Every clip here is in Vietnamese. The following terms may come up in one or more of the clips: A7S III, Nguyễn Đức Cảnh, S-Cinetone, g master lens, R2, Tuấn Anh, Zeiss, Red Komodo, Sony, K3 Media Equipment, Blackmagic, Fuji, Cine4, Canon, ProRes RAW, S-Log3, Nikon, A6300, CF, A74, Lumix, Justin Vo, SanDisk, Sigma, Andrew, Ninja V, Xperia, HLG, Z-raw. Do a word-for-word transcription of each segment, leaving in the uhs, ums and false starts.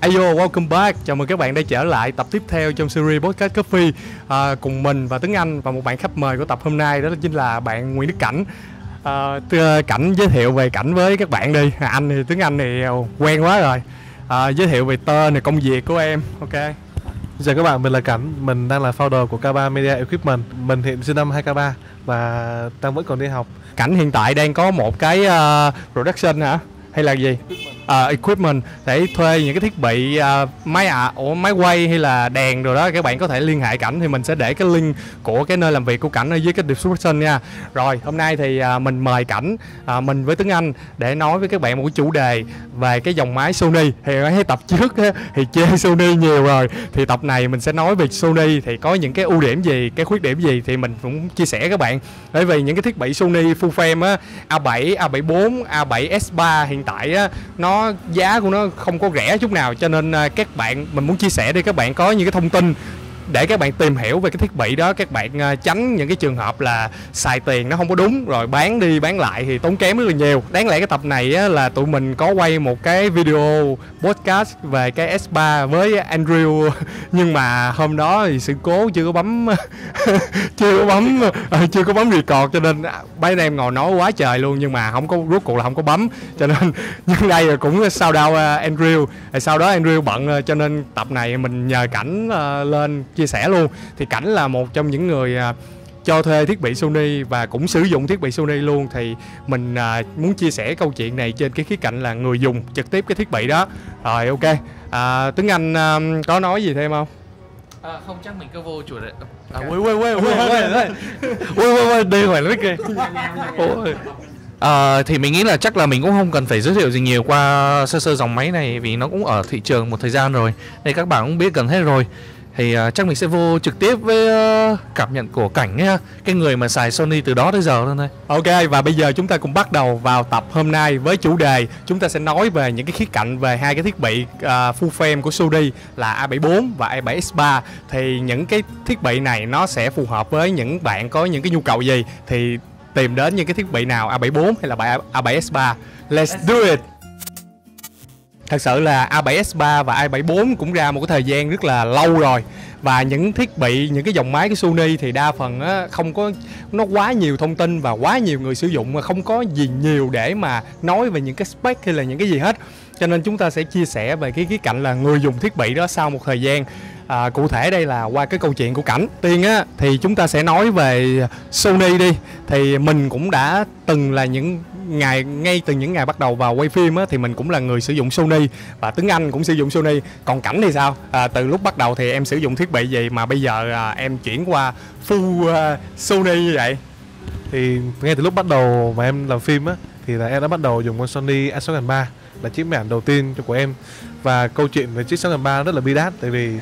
Ayo, welcome back. Chào mừng các bạn đã trở lại tập tiếp theo trong series podcast Coffee à, cùng mình và Tuấn Anh và một bạn khách mời của tập hôm nay, đó chính là bạn Nguyễn Đức Cảnh. À, Cảnh giới thiệu về Cảnh với các bạn đi. À, anh thì Tuấn Anh thì quen quá rồi. À, giới thiệu về tên này, công việc của em. Ok. Chào các bạn, mình là Cảnh, mình đang là founder của ca ba Media Equipment. Mình hiện sinh năm hai k ba và đang vẫn còn đi học. Cảnh hiện tại đang có một cái uh, production hả? Hay là gì? Uh, equipment để thuê những cái thiết bị uh, máy ạ, à, máy quay hay là đèn rồi đó, các bạn có thể liên hệ Cảnh, thì mình sẽ để cái link của cái nơi làm việc của Cảnh ở dưới cái description nha. Rồi hôm nay thì uh, mình mời Cảnh, uh, mình với Tuấn Anh để nói với các bạn một cái chủ đề về cái dòng máy Sony. Thì cái tập trước thì chê Sony nhiều rồi, thì tập này mình sẽ nói về Sony thì có những cái ưu điểm gì, cái khuyết điểm gì thì mình cũng chia sẻ các bạn. Bởi vì những cái thiết bị Sony full frame á, a bảy, a bảy bốn, a bảy S ba hiện tại á, nó giá của nó không có rẻ chút nào, cho nên các bạn, mình muốn chia sẻ để các bạn có những cái thông tin để các bạn tìm hiểu về cái thiết bị đó, các bạn tránh những cái trường hợp là xài tiền nó không có đúng rồi bán đi bán lại thì tốn kém rất là nhiều. Đáng lẽ cái tập này á, là tụi mình có quay một cái video podcast về cái S ba với Andrew, nhưng mà hôm đó thì sự cố chưa có bấm chưa có bấm chưa có bấm record, cho nên mấy anh em ngồi nói quá trời luôn, nhưng mà không có, rốt cuộc là không có bấm, cho nên nhưng đây là cũng sau đó Andrew sau đó Andrew bận, cho nên tập này mình nhờ Cảnh lên chia sẻ luôn. Thì Cảnh là một trong những người uh, cho thuê thiết bị Sony và cũng sử dụng thiết bị Sony luôn, thì mình uh, muốn chia sẻ câu chuyện này trên cái khía cạnh là người dùng trực tiếp cái thiết bị đó. Rồi ok, uh, Tuấn Anh uh, có nói gì thêm không? À, không, chắc mình cứ vô chủ đề. À, quên quên quên quên quên quên quên đi hỏi lấy kìa. Uh, thì mình nghĩ là chắc là mình cũng không cần phải giới thiệu gì nhiều qua sơ sơ dòng máy này, vì nó cũng ở thị trường một thời gian rồi nên các bạn cũng biết gần hết rồi. Thì uh, chắc mình sẽ vô trực tiếp với uh, cảm nhận của Cảnh ấy, cái người mà xài Sony từ đó tới giờ luôn thôi. Ok, và bây giờ chúng ta cùng bắt đầu vào tập hôm nay với chủ đề chúng ta sẽ nói về những cái khía cạnh về hai cái thiết bị uh, full frame của Sony là a bảy bốn và a bảy S ba. Thì những cái thiết bị này nó sẽ phù hợp với những bạn có những cái nhu cầu gì thì tìm đến những cái thiết bị nào, a bảy bốn hay là a bảy S ba. Let's do it. Thật sự là a bảy S ba và a bảy bốn cũng ra một cái thời gian rất là lâu rồi. Và những thiết bị, những cái dòng máy của Sony thì đa phần á, không có, nó quá nhiều thông tin và quá nhiều người sử dụng mà không có gì nhiều để mà nói về những cái spec hay là những cái gì hết. Cho nên chúng ta sẽ chia sẻ về cái khía cạnh là người dùng thiết bị đó sau một thời gian. À, cụ thể đây là qua cái câu chuyện của Cảnh. Tiên á, thì chúng ta sẽ nói về Sony đi. Thì mình cũng đã từng là những ngày, ngay từ những ngày bắt đầu vào quay phim á, thì mình cũng là người sử dụng Sony và Tuấn Anh cũng sử dụng Sony. Còn Cảnh thì sao? À, từ lúc bắt đầu thì em sử dụng thiết bị gì mà bây giờ à, em chuyển qua full à, Sony như vậy? Thì ngay từ lúc bắt đầu mà em làm phim á, thì là em đã bắt đầu dùng con Sony A sáu không không ba, là chiếc máy ảnh đầu tiên của em. Và câu chuyện về chiếc A sáu không không ba rất là bi đát, tại vì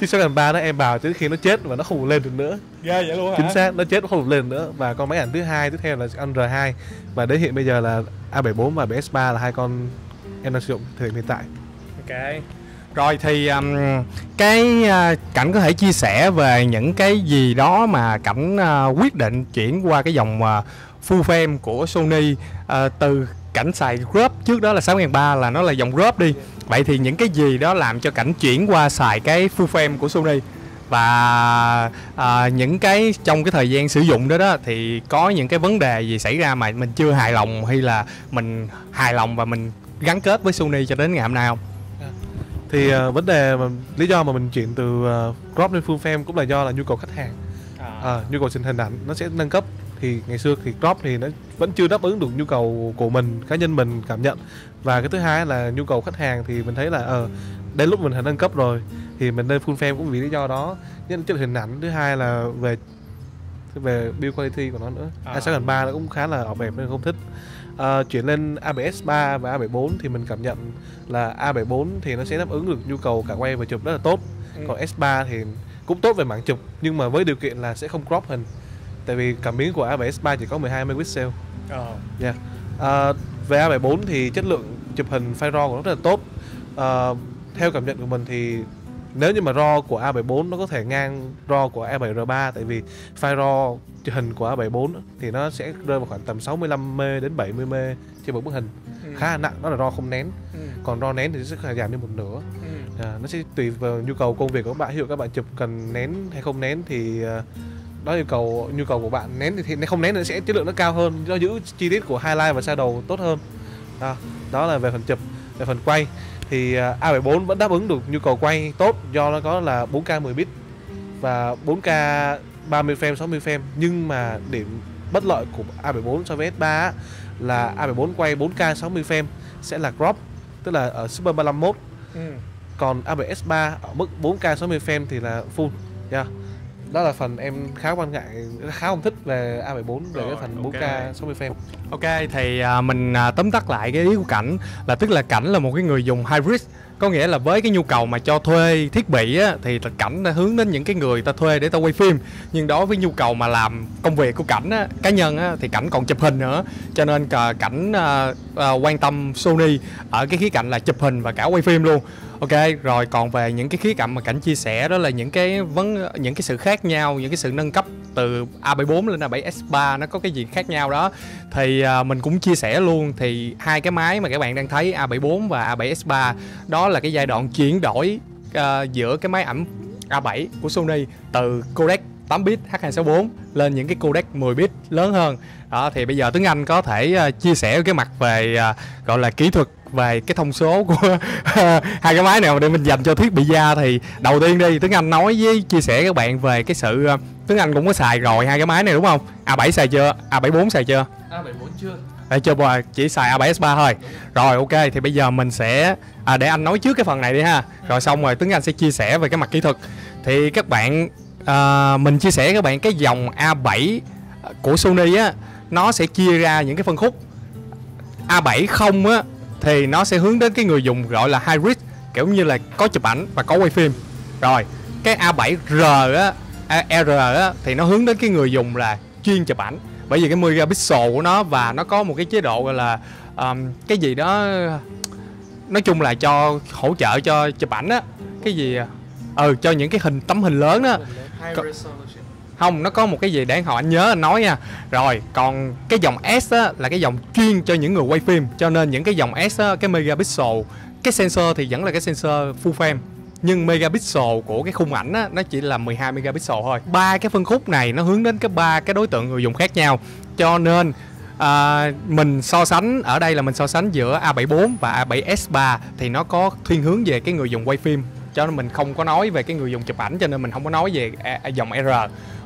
chiếc A sáu không không ba đó em bảo tới khi nó chết và nó không lên được nữa. Ghê vậy luôn hả? Chính xác, nó chết nó không lên nữa. Và con máy ảnh thứ hai tiếp theo là R hai, và đến hiện bây giờ là a bảy bốn và a bảy S ba là hai con em đang sử dụng thời điểm hiện tại. Ok. Rồi thì um, cái uh, Cảnh có thể chia sẻ về những cái gì đó mà Cảnh uh, quyết định chuyển qua cái dòng uh, full frame của Sony. uh, từ Cảnh xài crop trước đó là sáu không không ba, là nó là dòng crop đi. Vậy thì những cái gì đó làm cho Cảnh chuyển qua xài cái full frame của Sony, và à, những cái trong cái thời gian sử dụng đó đó thì có những cái vấn đề gì xảy ra mà mình chưa hài lòng, hay là mình hài lòng và mình gắn kết với Sony cho đến ngày hôm nay không? Thì à, vấn đề mà, lý do mà mình chuyển từ uh, crop lên full frame cũng là do là nhu cầu khách hàng. À, nhu cầu hình ảnh nó sẽ nâng cấp. Thì ngày xưa thì crop thì nó vẫn chưa đáp ứng được nhu cầu của mình, cá nhân mình cảm nhận. Và cái thứ hai là nhu cầu khách hàng, thì mình thấy là ờ, đến lúc mình hình nâng cấp rồi thì mình lên full frame cũng vì lý do đó. Nhất là chất hình ảnh, thứ hai là về về build quality của nó nữa. À. a sáu không ba nó cũng khá là ọp ẹp nên không thích. À, chuyển lên a bảy S ba và a bảy bốn thì mình cảm nhận là a bảy bốn thì nó sẽ đáp ứng được nhu cầu cả quay và chụp rất là tốt. Ừ. Còn S ba thì cũng tốt về mảng chụp, nhưng mà với điều kiện là sẽ không crop hình. Tại vì cảm biến của a bảy S ba chỉ có mười hai megapixel. Ờ. Yeah. À, về a bảy bốn thì chất lượng chụp hình file RAW của nó rất là tốt. À, theo cảm nhận của mình thì nếu như mà RAW của a bảy bốn nó có thể ngang RAW của a bảy R ba, tại vì file RAW chụp hình của a bảy bốn thì nó sẽ rơi vào khoảng tầm sáu mươi lăm mê đến bảy mươi mê trên một bức hình. Ừ. Khá là nặng, nó là RAW không nén. Ừ. còn RAW nén thì sẽ giảm đi một nửa. ừ. À, nó sẽ tùy vào nhu cầu công việc của các bạn. Ví dụ các bạn chụp cần nén hay không nén thì đó yêu cầu nhu cầu của bạn. Nén thì, thì không nén thì sẽ chất lượng nó cao hơn, do giữ chi tiết của highlight và shadow tốt hơn. Đó, đó là về phần chụp. Về phần quay thì A bảy bốn vẫn đáp ứng được nhu cầu quay tốt, do nó có là bốn K mười bit và bốn K ba mươi frame sáu mươi frame. Nhưng mà điểm bất lợi của A bảy bốn so với S ba là A bảy bốn quay bốn K sáu mươi frame sẽ là crop, tức là ở Super ba mươi lăm mode. ừ. Còn A bảy S ba ở mức bốn K sáu mươi frame thì là full. yeah. Đó là phần em khá quan ngại, khá không thích về A bảy bốn, về cái phần bốn K sáu mươi frame. Ok, thì mình tóm tắt lại cái ý của Cảnh là tức là Cảnh là một cái người dùng hybrid, có nghĩa là với cái nhu cầu mà cho thuê thiết bị á, thì Cảnh đã hướng đến những cái người ta thuê để ta quay phim. Nhưng đối với nhu cầu mà làm công việc của Cảnh á, cá nhân á, thì Cảnh còn chụp hình nữa. Cho nên Cảnh à, à, quan tâm Sony ở cái khía cạnh là chụp hình và cả quay phim luôn. Ok, rồi còn về những cái khía cạnh mà Cảnh chia sẻ đó là những cái vấn những cái sự khác nhau, những cái sự nâng cấp từ A bảy bốn lên A bảy S ba nó có cái gì khác nhau đó. Thì à, mình cũng chia sẻ luôn, thì hai cái máy mà các bạn đang thấy A bảy bốn và A bảy S ba đó là cái giai đoạn chuyển đổi uh, giữa cái máy ảnh A bảy của Sony từ codec tám bit H hai sáu bốn lên những cái codec mười bit lớn hơn. Đó, thì bây giờ Tuấn Anh có thể uh, chia sẻ cái mặt về uh, gọi là kỹ thuật, về cái thông số của hai cái máy này để mình dành cho thiết bị da. Thì đầu tiên đi, Tuấn Anh nói với chia sẻ các bạn về cái sự uh, Tuấn Anh cũng có xài rồi hai cái máy này đúng không? A bảy xài chưa? A bảy bốn xài chưa? A bảy bốn chưa. Để cho bà chỉ xài A bảy S ba thôi. Rồi ok, thì bây giờ mình sẽ à, để anh nói trước cái phần này đi ha. Rồi xong rồi Tuấn Anh sẽ chia sẻ về cái mặt kỹ thuật. Thì các bạn à, mình chia sẻ các bạn cái dòng A bảy của Sony á, nó sẽ chia ra những cái phân khúc. A bảy không á thì nó sẽ hướng đến cái người dùng gọi là hybrid, kiểu như là có chụp ảnh và có quay phim. Rồi cái A bảy R á, R á thì nó hướng đến cái người dùng là chuyên chụp ảnh, bởi vì cái mười megapixel của nó và nó có một cái chế độ gọi là um, cái gì đó, nói chung là cho hỗ trợ cho chụp ảnh á, cái gì ừ cho những cái hình tấm hình lớn đó. Không, nó có một cái gì để hồi anh nhớ anh nói nha. Rồi còn cái dòng S á, là cái dòng chuyên cho những người quay phim, cho nên những cái dòng S á, cái megapixel, cái sensor thì vẫn là cái sensor full frame, nhưng megapixel của cái khung ảnh á, nó chỉ là mười hai megapixel thôi. Ba cái phân khúc này nó hướng đến cái ba cái đối tượng người dùng khác nhau. Cho nên à, mình so sánh ở đây là mình so sánh giữa A bảy bốn và A bảy S ba thì nó có thiên hướng về cái người dùng quay phim, cho nên mình không có nói về cái người dùng chụp ảnh, cho nên mình không có nói về dòng R.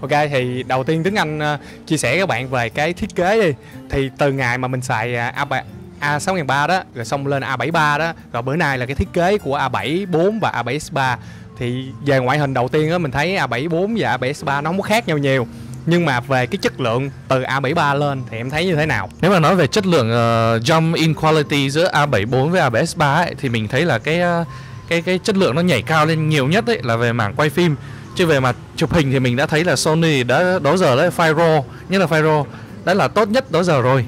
Ok, thì đầu tiên Tuấn Anh chia sẻ các bạn về cái thiết kế đi. Thì từ ngày mà mình xài A sáu ba không không đó, rồi xong lên A bảy ba đó, rồi bữa nay là cái thiết kế của A bảy bốn và A bảy S ba. Thì về ngoại hình đầu tiên đó, mình thấy A bảy bốn và A bảy S ba nó không có khác nhau nhiều. Nhưng mà về cái chất lượng từ A bảy ba lên thì em thấy như thế nào? Nếu mà nói về chất lượng uh, jump in quality giữa A bảy bốn với A bảy S ba ấy, thì mình thấy là cái... Uh, Cái, cái chất lượng nó nhảy cao lên nhiều nhất ấy là về mảng quay phim. Chứ về mặt chụp hình thì mình đã thấy là Sony đã đó giờ đấy file raw, nhất là file raw đã là tốt nhất đó giờ rồi.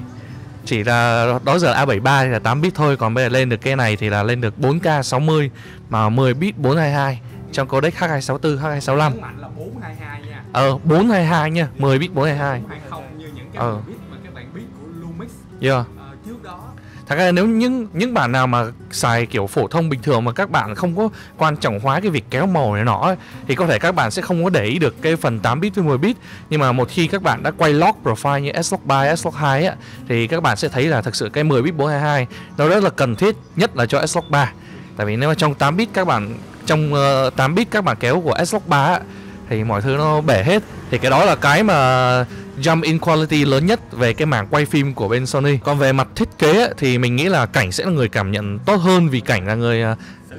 Chỉ là đó giờ A bảy ba thì là tám bit thôi, còn bây giờ lên được cái này thì là lên được bốn K sáu mươi mà mười bit bốn hai hai trong codec H hai sáu tư, H hai sáu lăm. Mạnh là bốn hai hai nha. Ờ bốn hai hai nha, mười bit bốn hai hai. Không như những cái ờ. bit mà các bạn biết của Lumix. Yeah. Ờ, trước đó. Thật ra nếu những những bản nào mà xài kiểu phổ thông bình thường mà các bạn không có quan trọng hóa cái việc kéo màu này nọ ấy, thì có thể các bạn sẽ không có để ý được cái phần tám bit với mười bit. Nhưng mà một khi các bạn đã quay log profile như S log ba, S log hai ấy, thì các bạn sẽ thấy là thực sự cái mười bit bốn hai hai nó rất là cần thiết, nhất là cho S log ba. Tại vì nếu mà trong tám bit các bạn trong uh, tám bit các bạn kéo của S log ba ấy, thì mọi thứ nó bể hết. Thì cái đó là cái mà jump in quality lớn nhất về cái mảng quay phim của bên Sony. Còn về mặt thiết kế ấy, thì mình nghĩ là Cảnh sẽ là người cảm nhận tốt hơn, vì Cảnh là người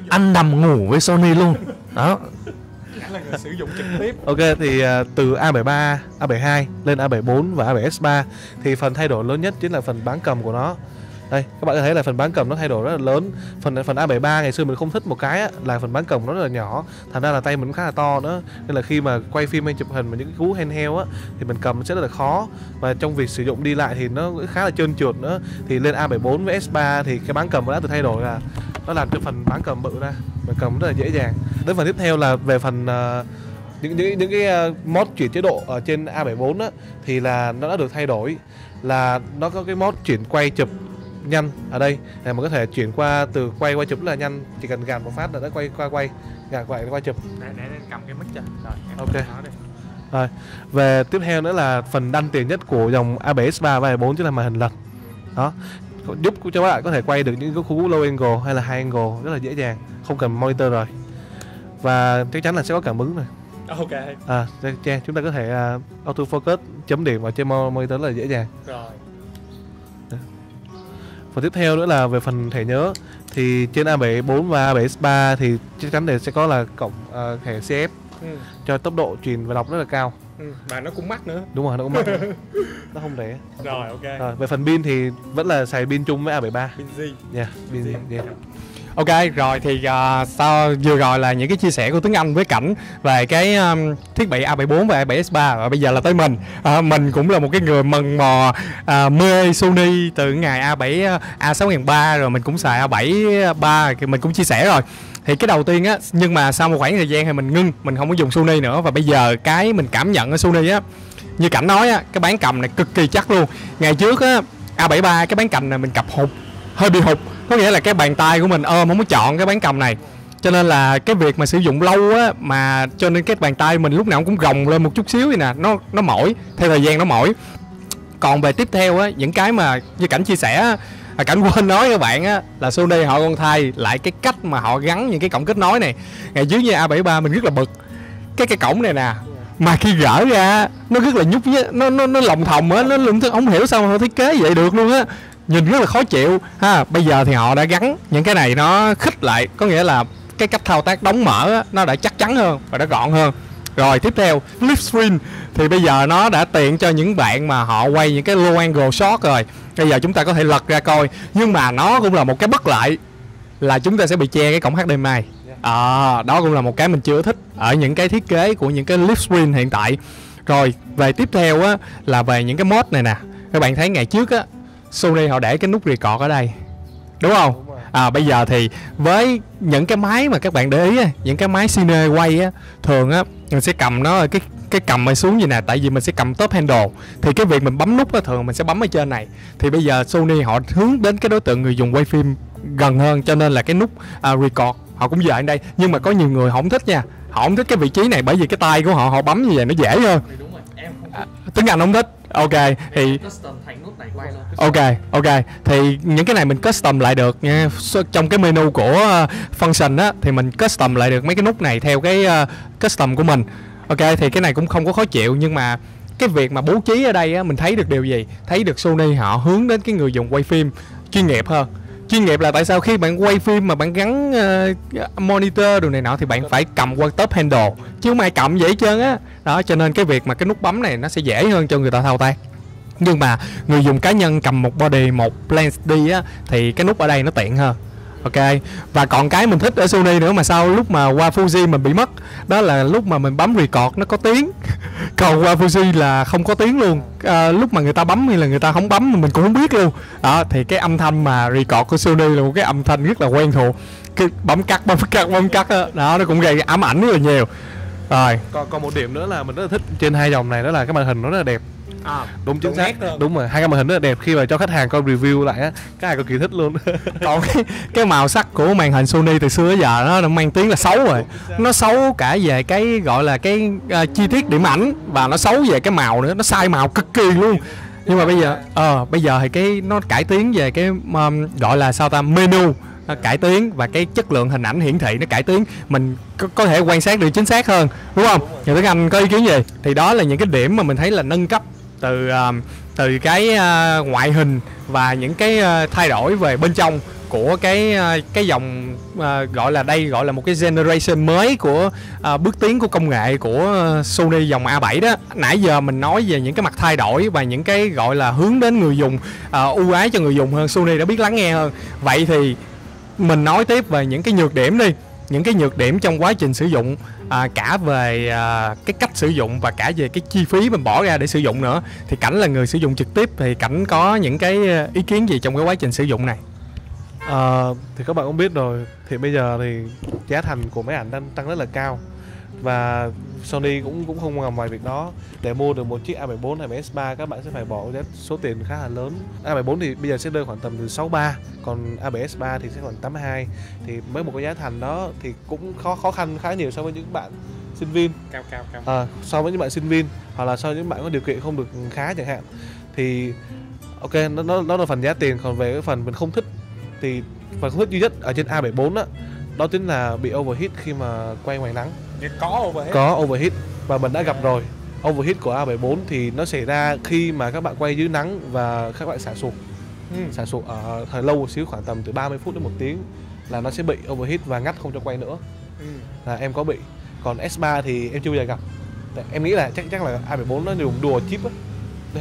ăn nằm ngủ với Sony luôn. Đó. Cảnh là người sử dụng trực tiếp. Ok, thì từ A bảy ba, A bảy hai lên A bảy bốn và A bảy S ba thì phần thay đổi lớn nhất chính là phần bán cầm của nó. Đây, các bạn có thấy là phần bán cầm nó thay đổi rất là lớn. Phần phần A bảy ba ngày xưa mình không thích một cái á, là phần bán cầm nó rất là nhỏ, thành ra là tay mình cũng khá là to nữa, nên là khi mà quay phim hay chụp hình mà những cái cú handheld á thì mình cầm sẽ rất là khó, và trong việc sử dụng đi lại thì nó khá là trơn trượt nữa. Thì lên A bảy bốn với S ba thì cái bán cầm nó đã tự thay đổi, là nó làm cho phần bán cầm bự ra, mình cầm rất là dễ dàng. Đến phần tiếp theo là về phần uh, những những những cái uh, mode chuyển chế độ ở trên A bảy bốn á, thì là nó đã được thay đổi, là nó có cái mode chuyển quay chụp nhanh ở đây để mà có thể chuyển qua từ quay qua chụp rất là nhanh, chỉ cần gạt một phát là đã quay qua quay gạt quay qua chụp. Để, để, để cầm cái mic cho. Rồi, ok. Rồi. Về tiếp theo nữa là phần đắt tiền nhất của dòng A bảy S ba và A bảy S bốn chính là màn hình lật. Đó, giúp cho các bạn có thể quay được những cái khu low angle hay là high angle rất là dễ dàng, không cần monitor rồi. Và chắc chắn là sẽ có cảm ứng rồi. Ok. À, chúng ta có thể uh, auto focus chấm điểm vào trên monitor rất là dễ dàng. Rồi. Và tiếp theo nữa là về phần thẻ nhớ thì trên A bảy bốn và A bảy S ba thì chắc chắn là sẽ có là cộng uh, thẻ xê ép ừ. cho tốc độ truyền và đọc rất là cao. Ừ, mà nó cũng mắc nữa. Đúng rồi, nó cũng mắc. Nó không rẻ. Rồi, ok. Rồi, về phần pin thì vẫn là xài pin chung với A bảy ba. Pin G. Yeah, pin G. Yeah. Ok, rồi thì uh, sau vừa rồi là những cái chia sẻ của Tuấn Anh với Cảnh về cái um, thiết bị A bảy bốn và A bảy S ba. Và bây giờ là tới mình. uh, Mình cũng là một cái người mần mò uh, mê Sony từ ngày A bảy, A sáu ba không không, rồi mình cũng xài A bảy ba, mình cũng chia sẻ rồi. Thì cái đầu tiên á, nhưng mà sau một khoảng thời gian thì mình ngưng, mình không có dùng Sony nữa. Và bây giờ cái mình cảm nhận ở Sony á, như Cảnh nói á, cái bán cầm này cực kỳ chắc luôn. Ngày trước á, A bảy ba cái bán cầm này mình cặp hụt, hơi bị hụt, có nghĩa là cái bàn tay của mình ôm không có chọn cái bán cầm này, cho nên là cái việc mà sử dụng lâu á, mà cho nên cái bàn tay mình lúc nào cũng gồng lên một chút xíu vậy nè, nó nó mỏi, theo thời gian nó mỏi. Còn về tiếp theo á, những cái mà như Cảnh chia sẻ á, Cảnh quên nói các bạn á, là Sony họ còn thay lại cái cách mà họ gắn những cái cổng kết nối này. Ngày trước như A bảy ba mình rất là bực cái cái cổng này nè, mà khi gỡ ra nó rất là nhúc nhích, nó nó nó lồng thòng á, nó lủng, không hiểu sao mà thiết kế vậy được luôn á, nhìn rất là khó chịu ha. Bây giờ thì họ đã gắn những cái này, nó khích lại, có nghĩa là cái cách thao tác đóng mở á, nó đã chắc chắn hơn và đã gọn hơn. Rồi tiếp theo flip screen thì bây giờ nó đã tiện cho những bạn mà họ quay những cái low angle shot rồi, bây giờ chúng ta có thể lật ra coi. Nhưng mà nó cũng là một cái bất lại là chúng ta sẽ bị che cái cổng H D M I. À, đó cũng là một cái mình chưa thích ở những cái thiết kế của những cái flip screen hiện tại. Rồi về tiếp theo á, là về những cái mod này nè, các bạn thấy ngày trước á, Sony họ để cái nút record ở đây, đúng không? À, bây giờ thì với những cái máy mà các bạn để ý á, những cái máy Cine quay á, thường á, mình sẽ cầm nó cái cái cầm này xuống như nè, tại vì mình sẽ cầm top handle, thì cái việc mình bấm nút á, thường mình sẽ bấm ở trên này. Thì bây giờ Sony họ hướng đến cái đối tượng người dùng quay phim gần hơn, cho nên là cái nút uh, record họ cũng dời ở đây. Nhưng mà có nhiều người họ không thích nha, họ không thích cái vị trí này, bởi vì cái tay của họ họ bấm như vậy nó dễ hơn. À, Tuấn Anh không thích. Ok thì ok ok thì những cái này mình custom lại được nha. Trong cái menu của function á, thì mình custom lại được mấy cái nút này theo cái custom của mình. Ok thì cái này cũng không có khó chịu. Nhưng mà cái việc mà bố trí ở đây á, mình thấy được điều gì? Thấy được Sony họ hướng đến cái người dùng quay phim chuyên nghiệp hơn. Chuyên nghiệp là tại sao? Khi bạn quay phim mà bạn gắn uh, monitor đồ này nọ thì bạn phải cầm qua top handle, chứ không ai cầm vậy hết trơn á. Đó, cho nên cái việc mà cái nút bấm này nó sẽ dễ hơn cho người ta thao tác. Nhưng mà người dùng cá nhân cầm một body, một lens đi á, thì cái nút ở đây nó tiện hơn. Ok, và còn cái mình thích ở Sony nữa mà sau lúc mà qua Fuji mình bị mất, đó là lúc mà mình bấm record nó có tiếng. Còn qua Fuji là không có tiếng luôn. À, lúc mà người ta bấm hay là người ta không bấm mình cũng không biết luôn. Đó, thì cái âm thanh mà record của Sony là một cái âm thanh rất là quen thuộc, cái bấm cắt, bấm cắt, bấm cắt đó. Đó, nó cũng gây ám ảnh rất là nhiều. Rồi. Còn, còn một điểm nữa là mình rất là thích trên hai dòng này, đó là cái màn hình nó rất là đẹp. À, đúng chính xác, đúng rồi, hai cái màn hình rất là đẹp, khi mà cho khách hàng coi review lại á, cái này cực kỳ thích luôn. Còn cái, cái màu sắc của màn hình Sony từ xưa tới giờ nó, nó mang tiếng là xấu rồi, nó xấu cả về cái gọi là cái uh, chi tiết điểm ảnh, và nó xấu về cái màu nữa, nó sai màu cực kỳ luôn. Nhưng mà bây giờ ờ, bây giờ thì cái nó cải tiến về cái um, gọi là sao ta, menu nó cải tiến, và cái chất lượng hình ảnh hiển thị nó cải tiến, mình có, có thể quan sát được chính xác hơn, đúng không? Nhà Tuấn Anh có ý kiến gì? Thì đó là những cái điểm mà mình thấy là nâng cấp từ từ cái ngoại hình và những cái thay đổi về bên trong của cái cái dòng gọi là đây gọi là một cái generation mới của bước tiến của công nghệ của Sony dòng A bảy đó. Nãy giờ mình nói về những cái mặt thay đổi và những cái gọi là hướng đến người dùng, ưu ái cho người dùng hơn, Sony đã biết lắng nghe hơn. Vậy thì mình nói tiếp về những cái nhược điểm đi, những cái nhược điểm trong quá trình sử dụng, à, cả về à, cái cách sử dụng và cả về cái chi phí mình bỏ ra để sử dụng nữa. Thì Cảnh là người sử dụng trực tiếp, thì Cảnh có những cái ý kiến gì trong cái quá trình sử dụng này? À, thì các bạn cũng biết rồi, thì bây giờ thì giá thành của máy ảnh đang tăng rất là cao, và Sony cũng cũng không nằm ngoài việc đó. Để mua được một chiếc A bảy bốn hay S ba các bạn sẽ phải bỏ số tiền khá là lớn. A bảy bốn thì bây giờ sẽ rơi khoảng tầm từ sáu mươi ba, còn A bảy S ba thì sẽ khoảng tám mươi hai. Thì với một cái giá thành đó thì cũng khó khó khăn khá nhiều so với những bạn sinh viên. Cao cao cao. À, so với những bạn sinh viên hoặc là so với những bạn có điều kiện không được khá chẳng hạn. Thì ok, nó nó nó là phần giá tiền, còn về cái phần mình không thích thì phần không thích duy nhất ở trên A bảy bốn đó, đó chính là bị overheat khi mà quay ngoài nắng. Có overheat. Có overheat và mình đã gặp rồi. Overheat của A bảy bốn thì nó xảy ra khi mà các bạn quay dưới nắng và các bạn xả sụp. Ừ. Xả sụp ở thời lâu một xíu, khoảng tầm từ ba mươi phút đến một tiếng là nó sẽ bị overheat và ngắt không cho quay nữa. Ừ. Là em có bị. Còn S ba thì em chưa bao giờ gặp. Em nghĩ là chắc chắc là A bảy bốn nó dùng đùa chip á.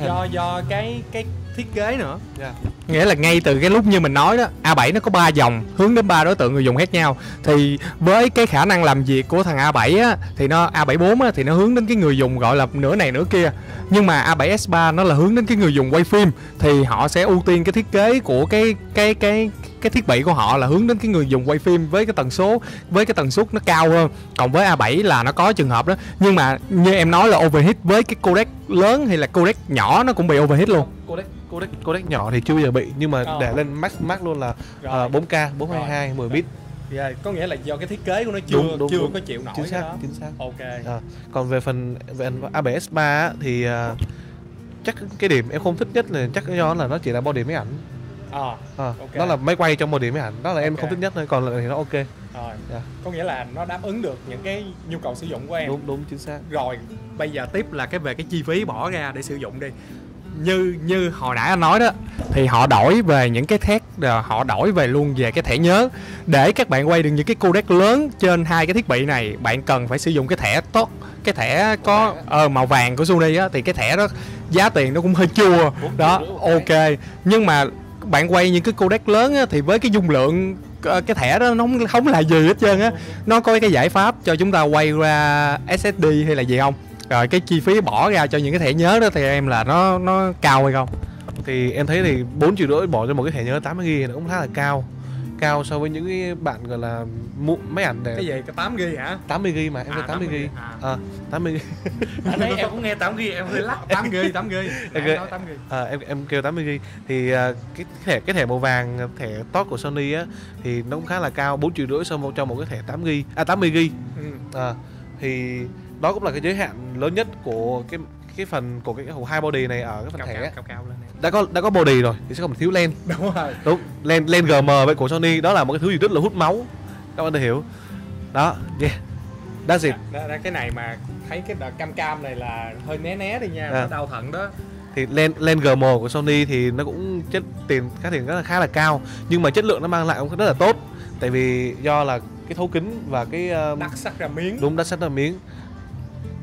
Do do cái cái thiết kế nữa. Yeah. Nghĩa là ngay từ cái lúc như mình nói đó, A bảy nó có ba dòng hướng đến ba đối tượng người dùng khác nhau. Thì với cái khả năng làm việc của thằng A bảy á, thì nó A bảy bốn á, thì nó hướng đến cái người dùng gọi là nửa này nửa kia. Nhưng mà A bảy S ba nó là hướng đến cái người dùng quay phim, thì họ sẽ ưu tiên cái thiết kế của cái cái cái cái thiết bị của họ là hướng đến cái người dùng quay phim với cái tần số với cái tần suất nó cao hơn. Còn với A bảy là nó có trường hợp đó, nhưng mà như em nói là overheat với cái codec lớn hay là codec nhỏ nó cũng bị overheat luôn. Codec codec codec nhỏ thì chưa bao giờ bị, nhưng mà ờ. để lên max max luôn là uh, bốn K bốn hai hai mười bit. Yeah, có nghĩa là do cái thiết kế của nó chưa đúng, đúng, chưa đúng. có chịu nổi. Chính xác, đó. chính xác. Ok. À, còn về phần về A bảy S ba thì uh, chắc cái điểm em không thích nhất là chắc do là nó chỉ là body máy ảnh. À, à, okay. Đó là máy quay trong body máy ảnh, đó là em okay. không thích nhất thôi, còn lại thì nó ok rồi. Yeah. Có nghĩa là nó đáp ứng được những cái nhu cầu sử dụng của em. Đúng đúng chính xác. Rồi bây giờ tiếp là cái về cái chi phí bỏ ra để sử dụng đi. Như như hồi nãy anh nói đó, thì họ đổi về những cái thét, họ đổi về luôn về cái thẻ nhớ. Để các bạn quay được những cái codec lớn trên hai cái thiết bị này, bạn cần phải sử dụng cái thẻ tốt, cái thẻ có ờ, màu vàng của Sony á, thì cái thẻ đó giá tiền nó cũng hơi chua đó. Ok, nhưng mà bạn quay những cái codec lớn á, thì với cái dung lượng cái thẻ đó nó không, không là gì hết trơn á. Nó có cái giải pháp cho chúng ta quay qua ét ét đê hay là gì không? Rồi cái chi phí bỏ ra cho những cái thẻ nhớ đó thì em là nó nó cao hay không? Thì em thấy thì bốn triệu rưỡi bỏ cho một cái thẻ nhớ tám mươi gi-ga-bai nó cũng khá là cao. Cao so với những cái bạn gọi là mua máy ảnh để... Cái gì? Cái tám gi-ga-bai hả? tám mươi gi-ga-bai mà, em à, nói tám mươi gi-ga-bai. Ờ, tám mươi gi-ga-bai. Anh thấy em cũng nghe tám gi-ga-bai, em hơi lắc. tám gi-ga-bai, tám gi-ga-bai. Em nói tám gi-ga-bai. Ờ, em em kêu tám mươi gi-ga-bai thì cái thẻ cái thẻ màu vàng, thẻ top của Sony á thì nó cũng khá là cao, bốn triệu rưỡi so với cho một cái thẻ tám gi-ga-bai. À tám mươi gi-ga-bai. Ừ. À, thì đó cũng là cái giới hạn lớn nhất của cái cái phần của cái hộp hai body này ở cái phần cao, thẻ. Cao, cao, cao lên này. Đã có đã có body rồi thì sẽ không thiếu lens. Đúng rồi. Đúng, lens lens giê em với của Sony đó là một cái thứ gì rất là hút máu. Các bạn đã hiểu. Đó, yeah. That's it. Đó, đó, cái này mà thấy cái cam cam này là hơi né né đi nha, à. Nó đau thận đó. Thì lens lens giê em của Sony thì nó cũng chất tiền khá tiền rất là khá là cao, nhưng mà chất lượng nó mang lại cũng rất là tốt. Tại vì do là cái thấu kính và cái um, đắt sắt ra miếng. Đúng, đắt sắt ra miếng.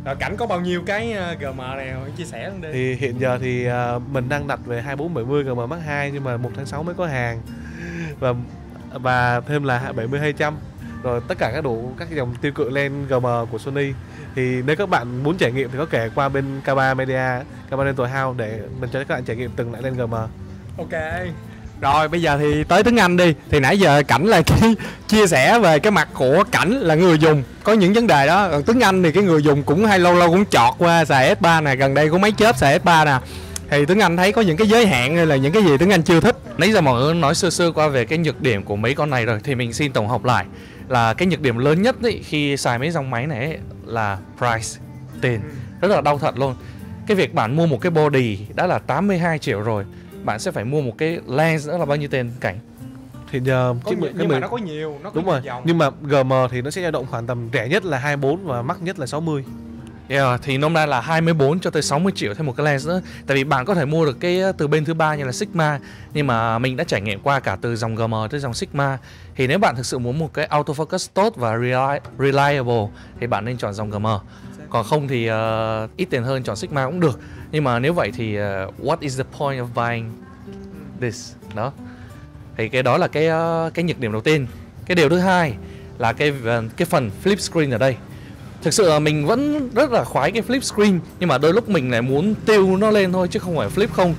Rồi Cảnh có bao nhiêu cái giê em này không? Chia sẻ luôn đi. Thì hiện giờ thì uh, mình đang đặt về hai bốn bảy mươi giê em Mark hai, nhưng mà một tháng sáu mới có hàng. Và và thêm là bảy mươi hai trăm. Rồi tất cả các đủ các dòng tiêu cự lens giê em của Sony. Thì nếu các bạn muốn trải nghiệm thì có thể qua bên K ba Media, K ba Rental House để mình cho các bạn trải nghiệm từng loại lens giê em. Ok. Rồi bây giờ thì tới Tuấn Anh đi. Thì nãy giờ Cảnh là cái chia sẻ về cái mặt của Cảnh là người dùng có những vấn đề đó. Còn Tuấn Anh thì cái người dùng cũng hay lâu lâu cũng chọt qua xài S ba nè. Gần đây có mấy chớp xài S ba nè. Thì Tuấn Anh thấy có những cái giới hạn hay là những cái gì Tuấn Anh chưa thích? Nãy giờ mọi người nói sơ sơ qua về cái nhược điểm của mấy con này rồi. Thì mình xin tổng hợp lại là cái nhược điểm lớn nhất ý, khi xài mấy dòng máy này ấy, là price, tiền. Rất là đau thật luôn. Cái việc bạn mua một cái body đã là tám mươi hai triệu rồi, bạn sẽ phải mua một cái lens nữa là bao nhiêu tiền Cảnh? Thì giờ uh, nhưng cái mà mình... nó có nhiều, nó có đúng nhiều rồi. Dòng. Nhưng mà giê em thì nó sẽ dao động khoảng tầm rẻ nhất là hai mươi bốn và mắc nhất là sáu mươi. Yeah, thì năm nay là hai mươi bốn cho tới sáu mươi triệu thêm một cái lens nữa. Tại vì bạn có thể mua được cái từ bên thứ ba như là Sigma, nhưng mà mình đã trải nghiệm qua cả từ dòng giê em tới dòng Sigma. Thì nếu bạn thực sự muốn một cái autofocus tốt và reliable thì bạn nên chọn dòng giê em. Còn không thì uh, ít tiền hơn chọn Sigma cũng được. Nhưng mà nếu vậy thì uh, what is the point of buying this? Đó. Thì cái đó là cái uh, cái nhược điểm đầu tiên. Cái điều thứ hai là cái uh, cái phần flip screen ở đây. Thực sự là mình vẫn rất là khoái cái flip screen, nhưng mà đôi lúc mình lại muốn tiêu nó lên thôi chứ không phải flip không.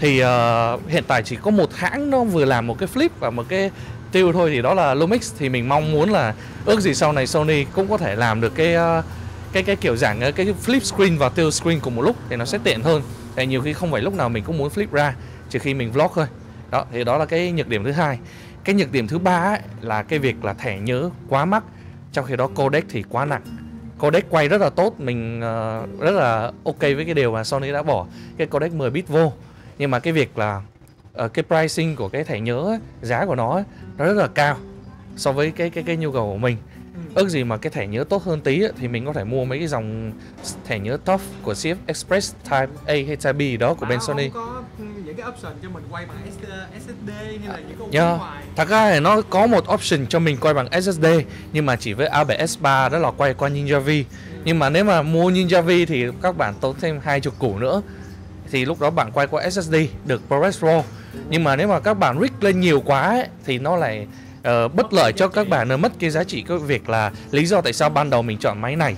Thì uh, hiện tại chỉ có một hãng nó vừa làm một cái flip và một cái tiêu thôi, thì đó là Lumix. Thì mình mong muốn là ước gì sau này Sony cũng có thể làm được cái uh, cái cái kiểu giảng cái flip screen vào tilt screen cùng một lúc thì nó sẽ tiện hơn. Tại nhiều khi không phải lúc nào mình cũng muốn flip ra, trừ khi mình vlog thôi. Đó, thì đó là cái nhược điểm thứ hai. Cái nhược điểm thứ ba ấy, là cái việc là thẻ nhớ quá mắc, trong khi đó codec thì quá nặng. Codec quay rất là tốt, mình uh, rất là ok với cái điều mà Sony đã bỏ cái codec mười bit vô. Nhưng mà cái việc là uh, cái pricing của cái thẻ nhớ ấy, giá của nó ấy, nó rất là cao so với cái cái cái nhu cầu của mình. Ước gì mà cái thẻ nhớ tốt hơn tí ấy, thì mình có thể mua mấy cái dòng thẻ nhớ top của xê ép Express Type A hay Type B đó của bên Sony. Những cái option cho mình quay bằng ét ét đê hay là những cái yeah. ngoài. Thật ra thì nó có một option cho mình quay bằng ét ét đê, nhưng mà chỉ với A bảy S ba đó là quay qua Ninja V. Ừ. Nhưng mà nếu mà mua Ninja V thì các bạn tốn thêm hai chục củ nữa, thì lúc đó bạn quay qua ét ét đê được ProRes RAW. Ừ. Nhưng mà nếu mà các bạn rig lên nhiều quá ấy, thì nó lại uh, bất lợi cho các bạn, nó mất cái giá trị cái việc là lý do tại sao ban đầu mình chọn máy này.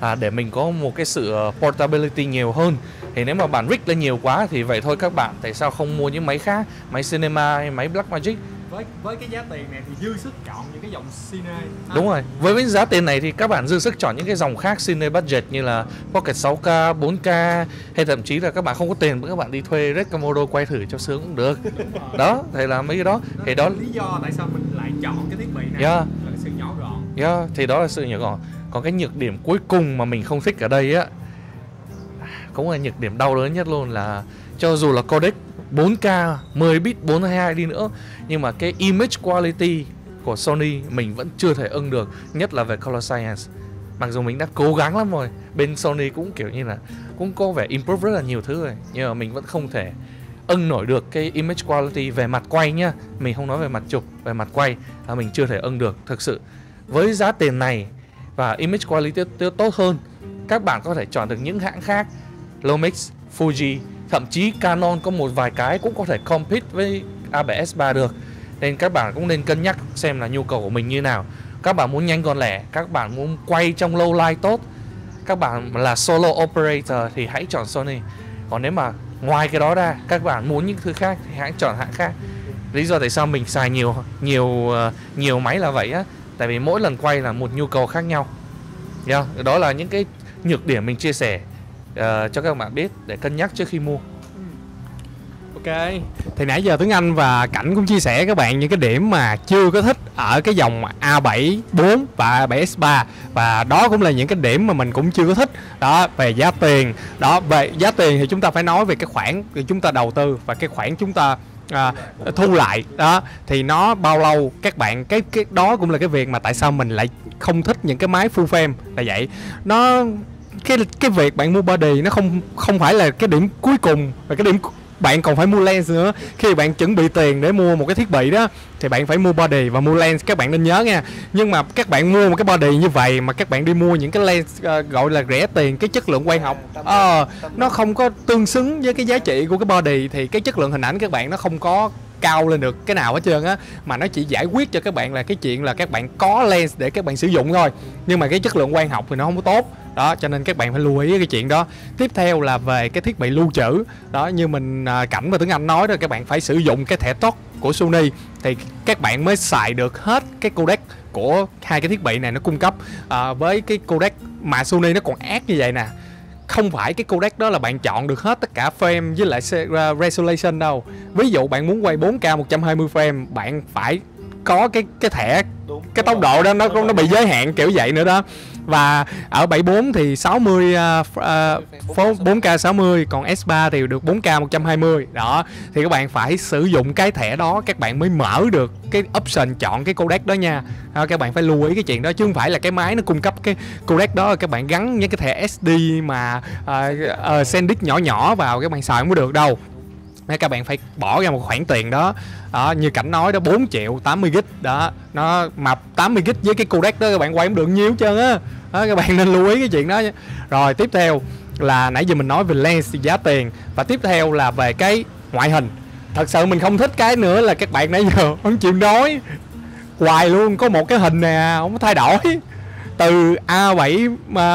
À, để mình có một cái sự portability nhiều hơn. Thì nếu mà bạn rig lên nhiều quá thì vậy thôi các bạn, tại sao không mua những máy khác, máy Cinema hay máy Blackmagic? Với, với cái giá tiền này thì dư sức chọn những cái dòng Cine. À. Đúng rồi, với cái giá tiền này thì các bạn dư sức chọn những cái dòng khác Cine budget như là Pocket sáu k, bốn k, hay thậm chí là các bạn không có tiền mà các bạn đi thuê Red Komodo quay thử cho sướng cũng được. Đó, thì là mấy cái đó. Đó thì đó lý do tại sao mình lại chọn cái thiết bị này yeah. là sự nhỏ gọn. Yeah, thì đó là sự nhỏ gọn. Còn cái nhược điểm cuối cùng mà mình không thích ở đây á, cũng là nhược điểm đau đớn nhất luôn, là cho dù là codec bốn k mười bit bốn hai hai đi nữa, nhưng mà cái image quality của Sony mình vẫn chưa thể ưng được, nhất là về color science. Mặc dù mình đã cố gắng lắm rồi, bên Sony cũng kiểu như là cũng có vẻ improve rất là nhiều thứ rồi, nhưng mà mình vẫn không thể ưng nổi được cái image quality về mặt quay nhá. Mình không nói về mặt chụp, về mặt quay là mình chưa thể ưng được thực sự. Với giá tiền này và image quality tốt hơn, các bạn có thể chọn được những hãng khác, Lumix, Fuji, thậm chí Canon có một vài cái cũng có thể compete với A bảy S ba được. Nên các bạn cũng nên cân nhắc xem là nhu cầu của mình như nào. Các bạn muốn nhanh gọn lẻ, các bạn muốn quay trong low light tốt, các bạn là solo operator thì hãy chọn Sony. Còn nếu mà ngoài cái đó ra các bạn muốn những thứ khác thì hãy chọn hãng khác. Lý do tại sao mình xài nhiều nhiều nhiều máy là vậy á, tại vì mỗi lần quay là một nhu cầu khác nhau. Yeah, đó là những cái nhược điểm mình chia sẻ Uh, cho các bạn biết để cân nhắc trước khi mua. Ok, thì nãy giờ Tuấn Anh và Cảnh cũng chia sẻ các bạn những cái điểm mà chưa có thích ở cái dòng A bảy bốn và A bảy S ba, và đó cũng là những cái điểm mà mình cũng chưa có thích. Đó, về giá tiền. Đó, về giá tiền thì chúng ta phải nói về cái khoản thì chúng ta đầu tư và cái khoản chúng ta À, thu lại đó, thì nó bao lâu các bạn, cái cái đó cũng là cái việc mà tại sao mình lại không thích những cái máy full frame là vậy. Nó cái cái việc bạn mua body nó không không phải là cái điểm cuối cùng, và cái điểm bạn còn phải mua lens nữa. Khi bạn chuẩn bị tiền để mua một cái thiết bị đó thì bạn phải mua body và mua lens, các bạn nên nhớ nha. Nhưng mà các bạn mua một cái body như vậy mà các bạn đi mua những cái lens uh, gọi là rẻ tiền, cái chất lượng quay học à, nó không có tương xứng với cái giá trị của cái body, thì cái chất lượng hình ảnh các bạn nó không có cao lên được cái nào hết trơn á, mà nó chỉ giải quyết cho các bạn là cái chuyện là các bạn có lens để các bạn sử dụng thôi, nhưng mà cái chất lượng quang học thì nó không có tốt. Đó, cho nên các bạn phải lưu ý cái chuyện đó. Tiếp theo là về cái thiết bị lưu trữ. Đó, như mình Cảnh và Tuấn Anh nói đó, các bạn phải sử dụng cái thẻ tốt của Sony thì các bạn mới xài được hết cái codec của hai cái thiết bị này nó cung cấp. À, với cái codec mà Sony nó còn ác như vậy nè, không phải cái codec đó là bạn chọn được hết tất cả frame với lại resolution đâu. Ví dụ bạn muốn quay bốn k một trăm hai mươi frame, bạn phải có cái cái thẻ, cái tốc độ đó nó nó bị giới hạn kiểu vậy nữa đó. Và ở bảy bốn thì sáu mươi uh, bốn k sáu mươi, còn S ba thì được bốn k một trăm hai mươi. Đó, thì các bạn phải sử dụng cái thẻ đó, các bạn mới mở được cái option chọn cái codec đó nha. Đó, các bạn phải lưu ý cái chuyện đó, chứ không phải là cái máy nó cung cấp cái codec đó các bạn gắn những cái thẻ ét đê mà uh, uh, SanDisk nhỏ nhỏ vào các bạn xài không có được đâu. Các bạn phải bỏ ra một khoản tiền đó. Đó, như Cảnh nói đó, bốn triệu tám mươi gi-ga-bai đó, nó mập tám mươi gi-ga-bai với cái codec đó các bạn quay cũng được nhiều hết trơn á. Các bạn nên lưu ý cái chuyện đó. Rồi tiếp theo là nãy giờ mình nói về lens, giá tiền, và tiếp theo là về cái ngoại hình. Thật sự mình không thích cái nữa là các bạn nãy giờ không chịu nói hoài luôn, có một cái hình nè không có thay đổi từ A bảy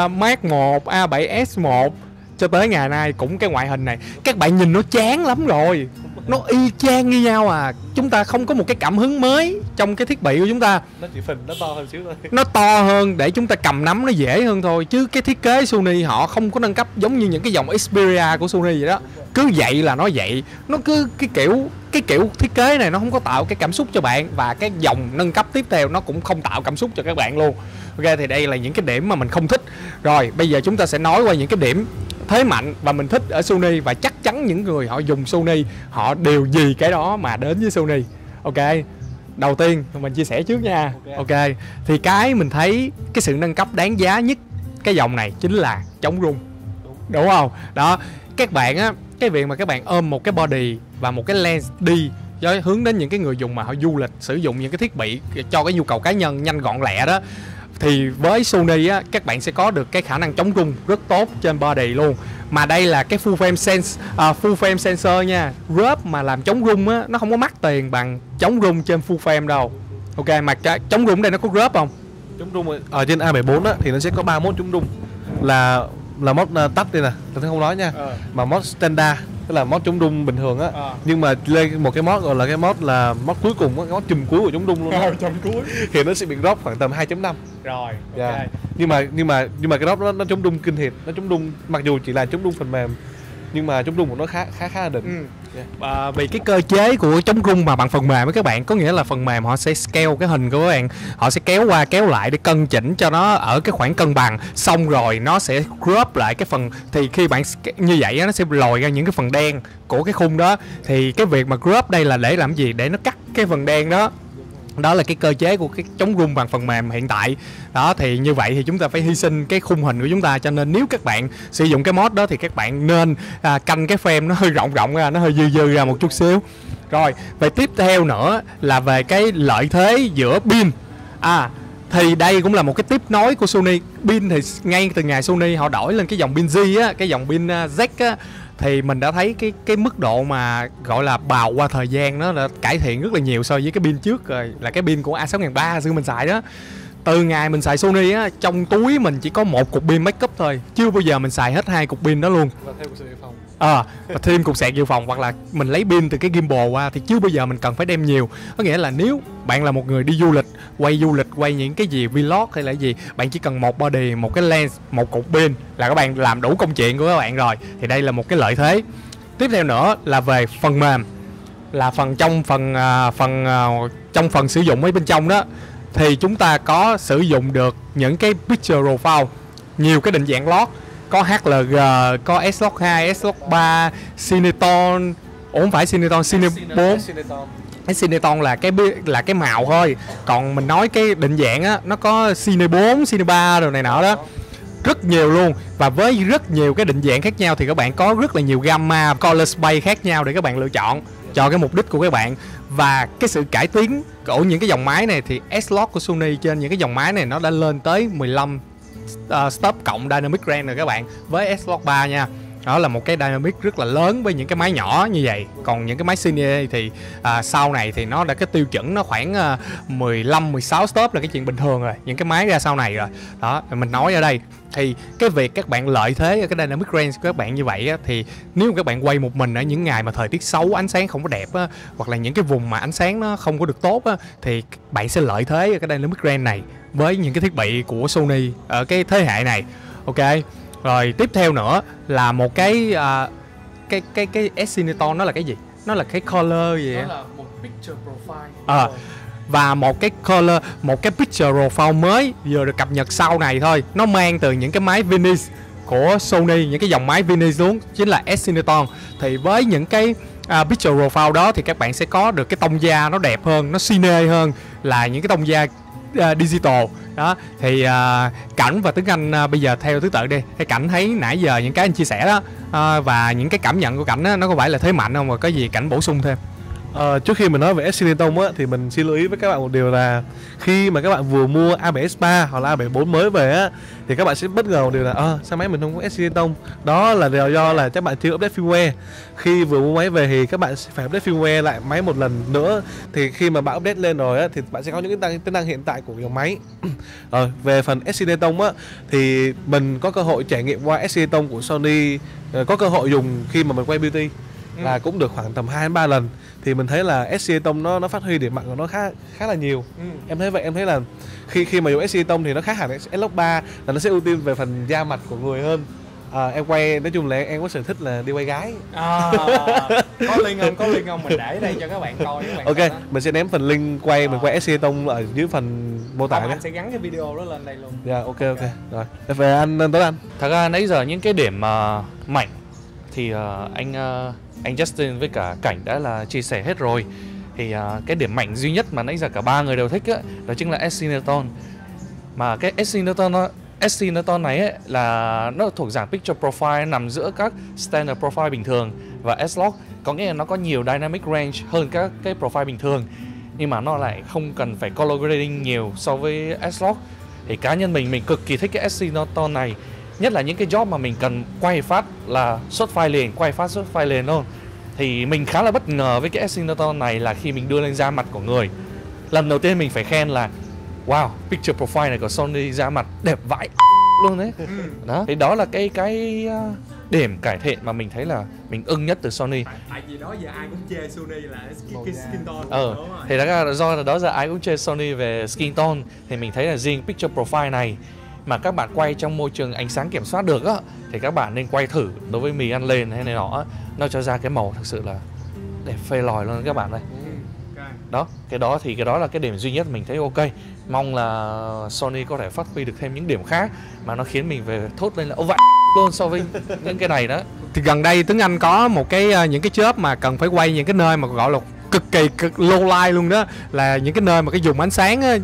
Mark một, A bảy S một cho tới ngày nay cũng cái ngoại hình này. Các bạn nhìn nó chán lắm rồi, nó y chang như nhau à. Chúng ta không có một cái cảm hứng mới trong cái thiết bị của chúng ta. Nó chỉ phình nó to hơn xíu thôi. Nó to hơn để chúng ta cầm nắm nó dễ hơn thôi. Chứ cái thiết kế Sony họ không có nâng cấp giống như những cái dòng Xperia của Sony vậy đó. Cứ vậy là nó vậy. Nó cứ cái kiểu cái kiểu thiết kế này nó không có tạo cái cảm xúc cho bạn. Và cái dòng nâng cấp tiếp theo nó cũng không tạo cảm xúc cho các bạn luôn. Ok, thì đây là những cái điểm mà mình không thích. Rồi bây giờ chúng ta sẽ nói qua những cái điểm thế mạnh và mình thích ở Sony, và chắc chắn những người họ dùng Sony họ đều gì cái đó mà đến với Sony. Ok, đầu tiên mình chia sẻ trước nha. Ok, thì cái mình thấy cái sự nâng cấp đáng giá nhất cái dòng này chính là chống rung, đúng không? Đó các bạn á, cái việc mà các bạn ôm một cái body và một cái lens đi với hướng đến những cái người dùng mà họ du lịch, sử dụng những cái thiết bị cho cái nhu cầu cá nhân nhanh gọn lẹ đó, thì với Sony á, các bạn sẽ có được cái khả năng chống rung rất tốt trên body luôn. Mà đây là cái full frame sense, à, full frame sensor nha. Rớp mà làm chống rung á, nó không có mắc tiền bằng chống rung trên full frame đâu. Ok, mà cái chống rung đây nó có rớp không? Chống rung ở trên A bảy bốn á thì nó sẽ có ba mốt chống rung, là là mốt tắt đây nè, tôi không nói nha. Ờ. Mà mốt standard, tức là mốt chống rung bình thường á. Ờ. Nhưng mà lên một cái mốt gọi là cái mốt là mốt cuối cùng á, cái mốt chùm cuối của chống rung luôn. Ờ, chùm cuối. Thì nó sẽ bị drop khoảng tầm hai chấm năm. Rồi, ok. Yeah. Nhưng mà nhưng mà nhưng mà cái drop nó nó chống rung kinh thiệt, nó chống rung mặc dù chỉ là chống rung phần mềm, nhưng mà chống rung của nó khá khá khá là đỉnh. Ừ. Yeah. À, vì cái cơ chế của chống rung mà bằng phần mềm với các bạn, có nghĩa là phần mềm họ sẽ scale cái hình của các bạn, họ sẽ kéo qua kéo lại để cân chỉnh cho nó ở cái khoảng cân bằng, xong rồi nó sẽ crop lại cái phần, thì khi bạn như vậy nó sẽ lòi ra những cái phần đen của cái khung đó. Thì cái việc mà crop đây là để làm gì? Để nó cắt cái phần đen đó. Đó là cái cơ chế của cái chống rung bằng phần mềm hiện tại. Đó thì như vậy thì chúng ta phải hy sinh cái khung hình của chúng ta. Cho nên nếu các bạn sử dụng cái mod đó thì các bạn nên à, canh cái frame nó hơi rộng rộng ra, nó hơi dư dư ra một chút xíu. Rồi, về tiếp theo nữa là về cái lợi thế giữa pin. À thì đây cũng là một cái tiếp nối của Sony. Pin thì ngay từ ngày Sony họ đổi lên cái dòng pin Z á, cái dòng pin Z á, thì mình đã thấy cái cái mức độ mà gọi là bào qua thời gian nó đã cải thiện rất là nhiều so với cái pin trước rồi, là cái pin của A sáu ba không không xưa mình xài đó. Từ ngày mình xài Sony á, trong túi mình chỉ có một cục pin make up thôi, chưa bao giờ mình xài hết hai cục pin đó luôn. Và thêm cục sạc dự phòng. À, và thêm cục sạc dự phòng, hoặc là mình lấy pin từ cái gimbal qua, thì chưa bao giờ mình cần phải đem nhiều. Có nghĩa là nếu bạn là một người đi du lịch, quay du lịch, quay những cái gì vlog hay là gì, bạn chỉ cần một body, một cái lens, một cục pin là các bạn làm đủ công chuyện của các bạn rồi. Thì đây là một cái lợi thế. Tiếp theo nữa là về phần mềm, là phần trong phần phần trong phần sử dụng ở bên trong đó, thì chúng ta có sử dụng được những cái picture profile, nhiều cái định dạng log, có hát lờ giê, có S-Log hai, S-Log ba, Cinetone, ủa không phải Cinetone, Cine bốn. S-Cinetone là cái là cái màu thôi. Còn mình nói cái định dạng á, nó có Cine bốn, Cine ba rồi này nọ đó. Rất nhiều luôn, và với rất nhiều cái định dạng khác nhau thì các bạn có rất là nhiều gamma, color space khác nhau để các bạn lựa chọn cho cái mục đích của các bạn. Và cái sự cải tiến của những cái dòng máy này thì S-Log của Sony trên những cái dòng máy này nó đã lên tới mười lăm uh, stop cộng dynamic range rồi các bạn, với S-Log ba nha. Đó là một cái dynamic rất là lớn với những cái máy nhỏ như vậy. Còn những cái máy Cine thì à, sau này thì nó đã cái tiêu chuẩn nó khoảng à, mười lăm mười sáu stop là cái chuyện bình thường rồi, những cái máy ra sau này rồi. Đó, mình nói ở đây thì cái việc các bạn lợi thế ở cái dynamic range của các bạn như vậy á, thì nếu các bạn quay một mình ở những ngày mà thời tiết xấu, ánh sáng không có đẹp á, hoặc là những cái vùng mà ánh sáng nó không có được tốt á, thì bạn sẽ lợi thế ở cái dynamic range này với những cái thiết bị của Sony ở cái thế hệ này. Ok. Rồi tiếp theo nữa là một cái uh, cái cái cái S-Cinetone, nó là cái gì? Nó là cái color gì? Nó là một picture profile. À, và một cái color, một cái picture profile mới vừa được cập nhật sau này thôi. Nó mang từ những cái máy Venice của Sony, những cái dòng máy Venice luôn, chính là S-Cinetone. Thì với những cái uh, picture profile đó thì các bạn sẽ có được cái tông da nó đẹp hơn, nó cine hơn là những cái tông da uh, digital. Đó thì uh, Cảnh và Tuấn Anh uh, bây giờ theo thứ tự đi. Thì Cảnh thấy nãy giờ những cái anh chia sẻ đó uh, và những cái cảm nhận của Cảnh đó, nó có phải là thế mạnh không, mà có gì Cảnh bổ sung thêm? Uh, trước khi mình nói về S-Cinetone thì mình xin lưu ý với các bạn một điều là khi mà các bạn vừa mua A bảy S ba hoặc là A bảy bốn mới về á, thì các bạn sẽ bất ngờ một điều là ờ, sao máy mình không có S-Cinetone. Đó là đều do là các bạn chưa update firmware. Khi vừa mua máy về thì các bạn sẽ phải update firmware lại máy một lần nữa. Thì khi mà bạn update lên rồi á, thì bạn sẽ có những cái tính năng hiện tại của dòng máy. Ờ, về phần S-Cinetone á, thì mình có cơ hội trải nghiệm qua S-Cinetone của Sony, có cơ hội dùng khi mà mình quay beauty. là ừ. cũng được khoảng tầm hai đến ba lần, thì mình thấy là S-Cinetone nó nó phát huy điểm mạnh của nó khá khá là nhiều. Ừ. Em thấy vậy, em thấy là khi khi mà dùng S-Cinetone thì nó khác hẳn S-Log ba, là nó sẽ ưu tiên về phần da mặt của người hơn. À, em quay, nói chung là em có sở thích là đi quay gái. À, có link không? Có link không? Mình để đây cho các bạn coi. Các bạn ok, mình sẽ ném phần link quay, à. mình quay S-Cinetone ở dưới phần mô tả. Không, anh sẽ gắn cái video đó lên đây luôn. Dạ, yeah, ok, ok. okay. Rồi, về anh Tuấn Anh. Thật ra nãy giờ những cái điểm uh, mạnh thì uh, anh uh, anh Justin với cả Cảnh đã là chia sẻ hết rồi. Thì uh, cái điểm mạnh duy nhất mà nãy giờ cả ba người đều thích ấy, đó chính là S-Cinetone. Mà cái S-Cinetone nó S-Cinetone này ấy, là nó thuộc dạng Picture Profile, nằm giữa các Standard Profile bình thường và S-Log, có nghĩa là nó có nhiều Dynamic Range hơn các cái Profile bình thường, nhưng mà nó lại không cần phải Color Grading nhiều so với S-Log. Thì cá nhân mình, mình cực kỳ thích cái S-Cinetone này, nhất là những cái job mà mình cần quay phát là xuất file liền, quay phát xuất file liền luôn. Thì mình khá là bất ngờ với cái S-Cinetone này là khi mình đưa lên da mặt của người, lần đầu tiên mình phải khen là wow, picture profile này của Sony ra mặt đẹp vãi luôn đấy. Đó, thì đó là cái cái điểm cải thiện mà mình thấy là mình ưng nhất từ Sony. Tại, tại vì đó giờ ai cũng chê Sony là skin, skin tone. Ờ, thì đó là do là đó giờ ai cũng chê Sony về skin tone, thì mình thấy là riêng picture profile này mà các bạn quay trong môi trường ánh sáng kiểm soát được á, thì các bạn nên quay thử đối với mì ăn lên hay này nọ, nó cho ra cái màu thực sự là đẹp phê lòi luôn các bạn đây. Đó, cái đó thì cái đó là cái điểm duy nhất mình thấy ok. Mong là Sony có thể phát huy được thêm những điểm khác mà nó khiến mình về thốt lên là ô vãi luôn so với những cái này đó. Thì gần đây Tuấn Anh có một cái những cái chớp mà cần phải quay những cái nơi mà gọi là cực kỳ cực low light luôn đó, là những cái nơi mà cái vùng ánh sáng á,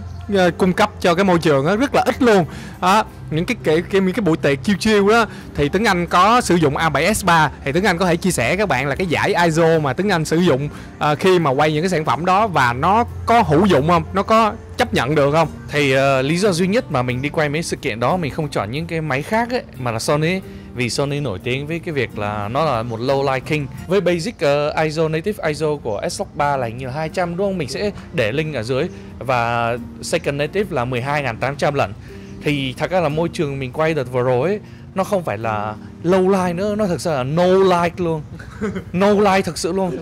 cung cấp cho cái môi trường á, rất là ít luôn đó. Những cái cái, cái, cái buổi tiệc chill chill đó thì Tuấn Anh có sử dụng A bảy S ba, thì Tuấn Anh có thể chia sẻ các bạn là cái giải i ét ô mà Tuấn Anh sử dụng uh, khi mà quay những cái sản phẩm đó, và nó có hữu dụng không, nó có chấp nhận được không? Thì uh, lý do duy nhất mà mình đi quay mấy sự kiện đó, mình không chọn những cái máy khác ấy, mà là Sony ấy. Vì Sony nổi tiếng với cái việc là nó là một low light king. Với basic uh, i ét ô, native i ét ô của S-Log ba là hình như là hai trăm đúng không? Mình sẽ để link ở dưới. Và second native là mười hai nghìn tám trăm lần. Thì thật ra là môi trường mình quay đợt vừa rồi ấy, nó không phải là low light nữa, nó thực sự là no light luôn. No light thực sự luôn.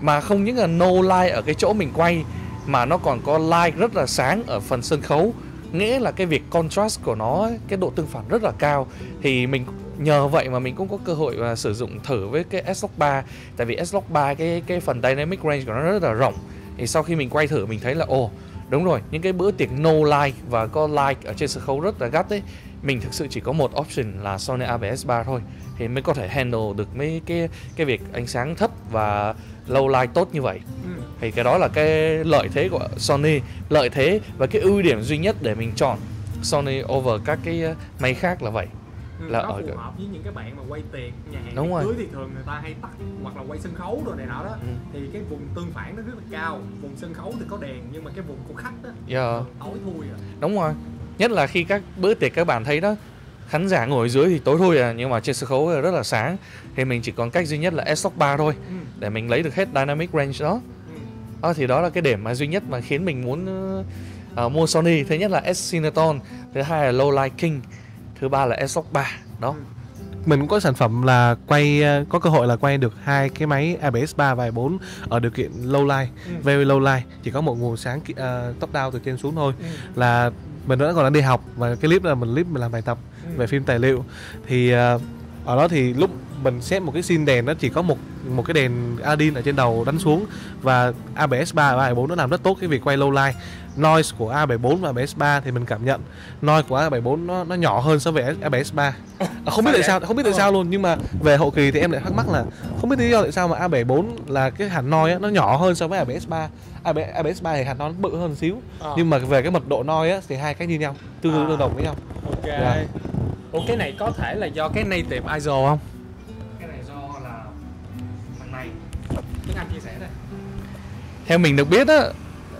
Mà không những là no light ở cái chỗ mình quay, mà nó còn có light rất là sáng ở phần sân khấu. Nghĩa là cái việc contrast của nó ấy, cái độ tương phản rất là cao. Thì mình nhờ vậy mà mình cũng có cơ hội mà sử dụng thử với cái S-Log ba. Tại vì S-Log ba cái, cái phần dynamic range của nó rất là rộng. Thì sau khi mình quay thử mình thấy là ồ, oh, đúng rồi, những cái bữa tiệc no light và có light ở trên sân khấu rất là gắt ấy, mình thực sự chỉ có một option là Sony A bảy S ba thôi, thì mới có thể handle được mấy cái cái việc ánh sáng thấp và low light tốt như vậy. Ừ. Thì cái đó là cái lợi thế của Sony, lợi thế và cái ưu điểm duy nhất để mình chọn Sony over các cái máy khác là vậy. Ừ, là nó ở phù hợp với những cái bạn mà quay tiệc, nhà hàng, cưới rồi. Thì thường người ta hay tắt hoặc là quay sân khấu rồi này nọ đó. Ừ. Thì cái vùng tương phản nó rất là cao, vùng sân khấu thì có đèn nhưng mà cái vùng của khách đó, yeah, tối thui rồi. Đúng rồi, nhất là khi các bữa tiệc các bạn thấy đó, khán giả ngồi dưới thì tối thui rồi nhưng mà trên sân khấu là rất là sáng. Thì mình chỉ còn cách duy nhất là S-Log ba thôi, ừ, để mình lấy được hết dynamic range đó. Ừ. À, thì đó là cái điểm mà duy nhất mà khiến mình muốn uh, mua Sony. Thứ nhất là S-Cinetone, thứ hai là low light king, thứ ba là S-Log ba đó. Ừ. Mình cũng có sản phẩm là quay, có cơ hội là quay được hai cái máy A bảy S ba và A bảy bốn ở điều kiện low light, ừ, very low light, chỉ có một nguồn sáng uh, top down từ trên xuống thôi. Ừ. Là mình vẫn còn đang đi học và cái clip là mình clip mình làm bài tập, ừ, về phim tài liệu. Thì uh, ở đó thì lúc mình set một cái scene đèn nó chỉ có một một cái đèn Adin ở trên đầu đánh xuống, và A bảy S ba và A bảy bốn nó làm rất tốt cái việc quay low light. Noise của A bảy bốn và A bảy S ba thì mình cảm nhận noise của A bảy bốn nó nó nhỏ hơn so với A bảy S ba. À, không biết tại sao, không biết tại sao luôn, nhưng mà về hậu kỳ thì em lại thắc mắc là không biết lý do tại sao mà A bảy bốn là cái hạt noise á, nó nhỏ hơn so với A bảy S ba. A bảy S ba thì hạt nó bự hơn xíu, à, nhưng mà về cái mật độ noise á thì hai cái như nhau, tương đương, à, tương đồng với nhau. Ok. Yeah. Ủa, cái này có thể là do cái native i ét ô không? Cái này do là thằng này Tuấn Anh chia sẻ đây. Theo mình được biết á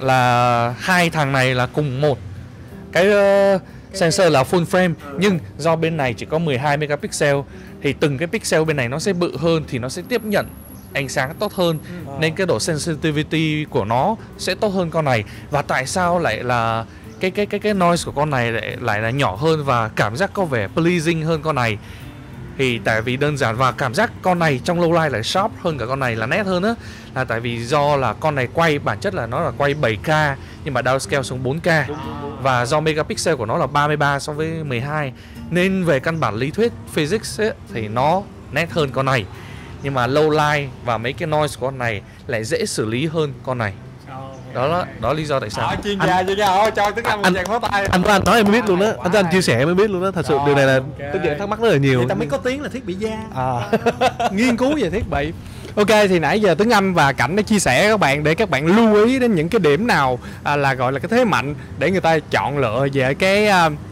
là hai thằng này là cùng một cái, uh, cái sensor cái... là full frame, ừ, nhưng do bên này chỉ có mười hai megapixel thì từng cái pixel bên này nó sẽ bự hơn thì nó sẽ tiếp nhận ánh sáng tốt hơn, ừ, nên cái độ sensitivity của nó sẽ tốt hơn con này. Và tại sao lại là cái cái cái cái noise của con này lại lại là nhỏ hơn và cảm giác có vẻ pleasing hơn con này? Thì tại vì đơn giản và cảm giác con này trong low light là sharp hơn cả con này, là nét hơn á, là tại vì do là con này quay bản chất là nó là quay bảy k nhưng mà downscale xuống bốn k, và do megapixel của nó là ba mươi ba so với mười hai, nên về căn bản lý thuyết physics ấy, thì nó nét hơn con này, nhưng mà low light và mấy cái noise của con này lại dễ xử lý hơn con này. Đó đó, đó lý do tại sao. Ở chuyên gia chuyên gia ơi, cho tiếng Anh một dạng pháo tay. Anh Tuấn nói em mới biết luôn đó. Anh Tuấn chia sẻ em mới biết luôn đó. Thật sự rồi, điều này là okay. Tôi nhận thắc mắc rất là nhiều. Thì ta mới có tiếng là thiết bị gia. À. Nghiên cứu về thiết bị. Ok, thì nãy giờ Tuấn Anh và Cảnh đã chia sẻ các bạn để các bạn lưu ý đến những cái điểm nào là gọi là cái thế mạnh để người ta chọn lựa về cái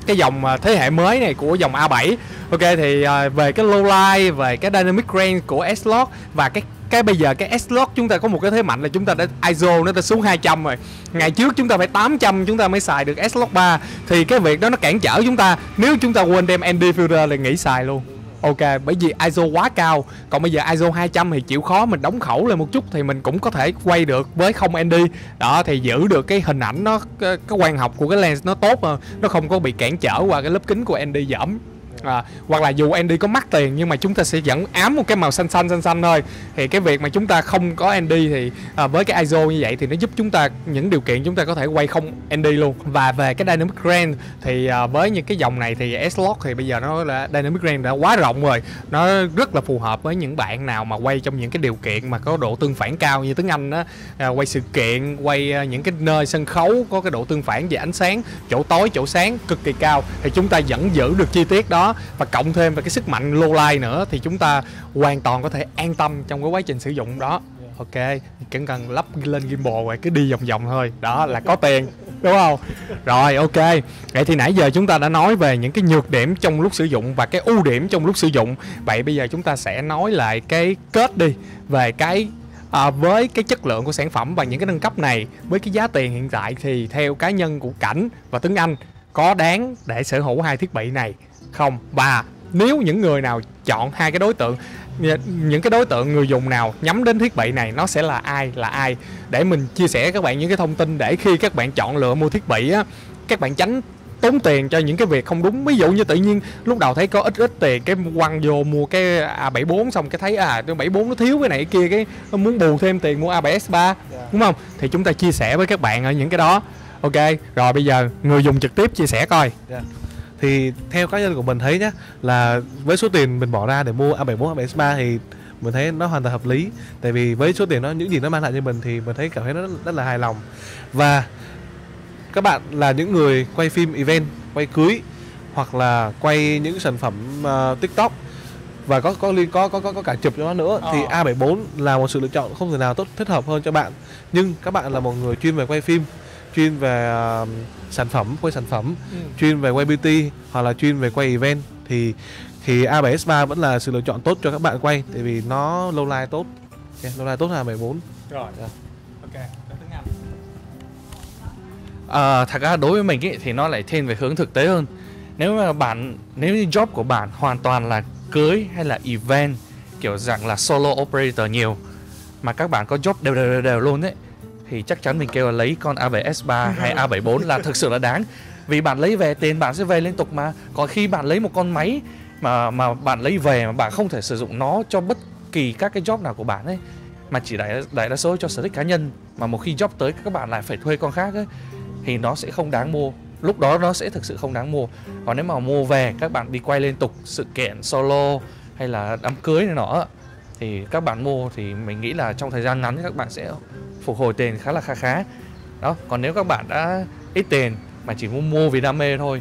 cái dòng thế hệ mới này của dòng A bảy. Ok, thì về cái low light, về cái dynamic range của S-Log và cái cái bây giờ cái S-Log chúng ta có một cái thế mạnh là chúng ta đã i ét ô nó đã xuống hai trăm rồi. Ngày trước chúng ta phải tám trăm chúng ta mới xài được S-Log ba, thì cái việc đó nó cản trở chúng ta. Nếu chúng ta quên đem en đê filter là nghỉ xài luôn. Ok, bởi vì i ét ô quá cao. Còn bây giờ i ét ô hai trăm thì chịu khó mình đóng khẩu lên một chút thì mình cũng có thể quay được với không en đê. Đó, thì giữ được cái hình ảnh nó, cái quang học của cái lens nó tốt hơn, nó không có bị cản trở qua cái lớp kính của en đê giảm. À, hoặc là dù en đê có mắc tiền nhưng mà chúng ta sẽ vẫn ám một cái màu xanh xanh xanh xanh thôi. Thì cái việc mà chúng ta không có en đê thì à, với cái i ét ô như vậy thì nó giúp chúng ta những điều kiện chúng ta có thể quay không en đê luôn. Và về cái dynamic range thì à, với những cái dòng này thì S-Log thì bây giờ nó là dynamic range đã quá rộng rồi, nó rất là phù hợp với những bạn nào mà quay trong những cái điều kiện mà có độ tương phản cao như tiếng Anh đó, à, quay sự kiện, quay những cái nơi sân khấu có cái độ tương phản về ánh sáng, chỗ tối chỗ sáng cực kỳ cao thì chúng ta vẫn giữ được chi tiết đó. Và cộng thêm về cái sức mạnh low light nữa thì chúng ta hoàn toàn có thể an tâm trong cái quá trình sử dụng đó. Ok, chỉ cần lắp lên gimbal rồi cứ đi vòng vòng thôi, đó là có tiền, đúng không? Rồi, ok. Vậy thì nãy giờ chúng ta đã nói về những cái nhược điểm trong lúc sử dụng và cái ưu điểm trong lúc sử dụng. Vậy bây giờ chúng ta sẽ nói lại cái kết đi về cái à, với cái chất lượng của sản phẩm và những cái nâng cấp này, với cái giá tiền hiện tại thì theo cá nhân của Cảnh và Tuấn Anh có đáng để sở hữu hai thiết bị này không? Và nếu những người nào chọn hai cái đối tượng, những cái đối tượng người dùng nào nhắm đến thiết bị này nó sẽ là ai là ai để mình chia sẻ các bạn những cái thông tin để khi các bạn chọn lựa mua thiết bị á, các bạn tránh tốn tiền cho những cái việc không đúng. Ví dụ như tự nhiên lúc đầu thấy có ít ít tiền cái quăng vô mua cái A bảy bốn xong cái thấy à bảy bốn nó thiếu cái này cái kia, cái muốn bù thêm tiền mua A bảy S ba, đúng không? Thì chúng ta chia sẻ với các bạn ở những cái đó. Ok, rồi bây giờ người dùng trực tiếp chia sẻ coi. Yeah. Thì theo cá nhân của mình thấy nhá, là với số tiền mình bỏ ra để mua A bảy bốn, A bảy S ba thì mình thấy nó hoàn toàn hợp lý. Tại vì với số tiền nó, những gì nó mang lại cho mình thì mình thấy cảm thấy nó rất là hài lòng. Và các bạn là những người quay phim event, quay cưới hoặc là quay những sản phẩm uh, TikTok và có có có có có cả chụp cho nó nữa thì A bảy bốn là một sự lựa chọn không thể nào tốt thích hợp hơn cho bạn. Nhưng các bạn là một người chuyên về quay phim, chuyên về uh, sản phẩm, quay sản phẩm, ừ. chuyên về quay beauty hoặc là chuyên về quay event thì thì A bảy S ba vẫn là sự lựa chọn tốt cho các bạn quay, tại vì nó low light tốt, okay, low light tốt là A bảy bốn. Rồi, yeah. Ok. À, thật ra đối với mình ý, thì nó lại thiên về hướng thực tế hơn. Nếu mà bạn, nếu như job của bạn hoàn toàn là cưới hay là event kiểu dạng là solo operator nhiều mà các bạn có job đều đều đều, đều luôn ấy, thì chắc chắn mình kêu là lấy con A bảy S ba hay A bảy bốn là thực sự là đáng. Vì bạn lấy về tiền bạn sẽ về liên tục mà. Còn khi bạn lấy một con máy mà mà bạn lấy về mà bạn không thể sử dụng nó cho bất kỳ các cái job nào của bạn ấy, mà chỉ đại, đại đa số cho sở thích cá nhân, mà một khi job tới các bạn lại phải thuê con khác ấy, thì nó sẽ không đáng mua. Lúc đó nó sẽ thực sự không đáng mua. Còn nếu mà mua về các bạn đi quay liên tục sự kiện solo hay là đám cưới này nọ thì các bạn mua thì mình nghĩ là trong thời gian ngắn các bạn sẽ phục hồi tiền khá là khá khá đó. Còn nếu các bạn đã ít tiền mà chỉ muốn mua vì đam mê thôi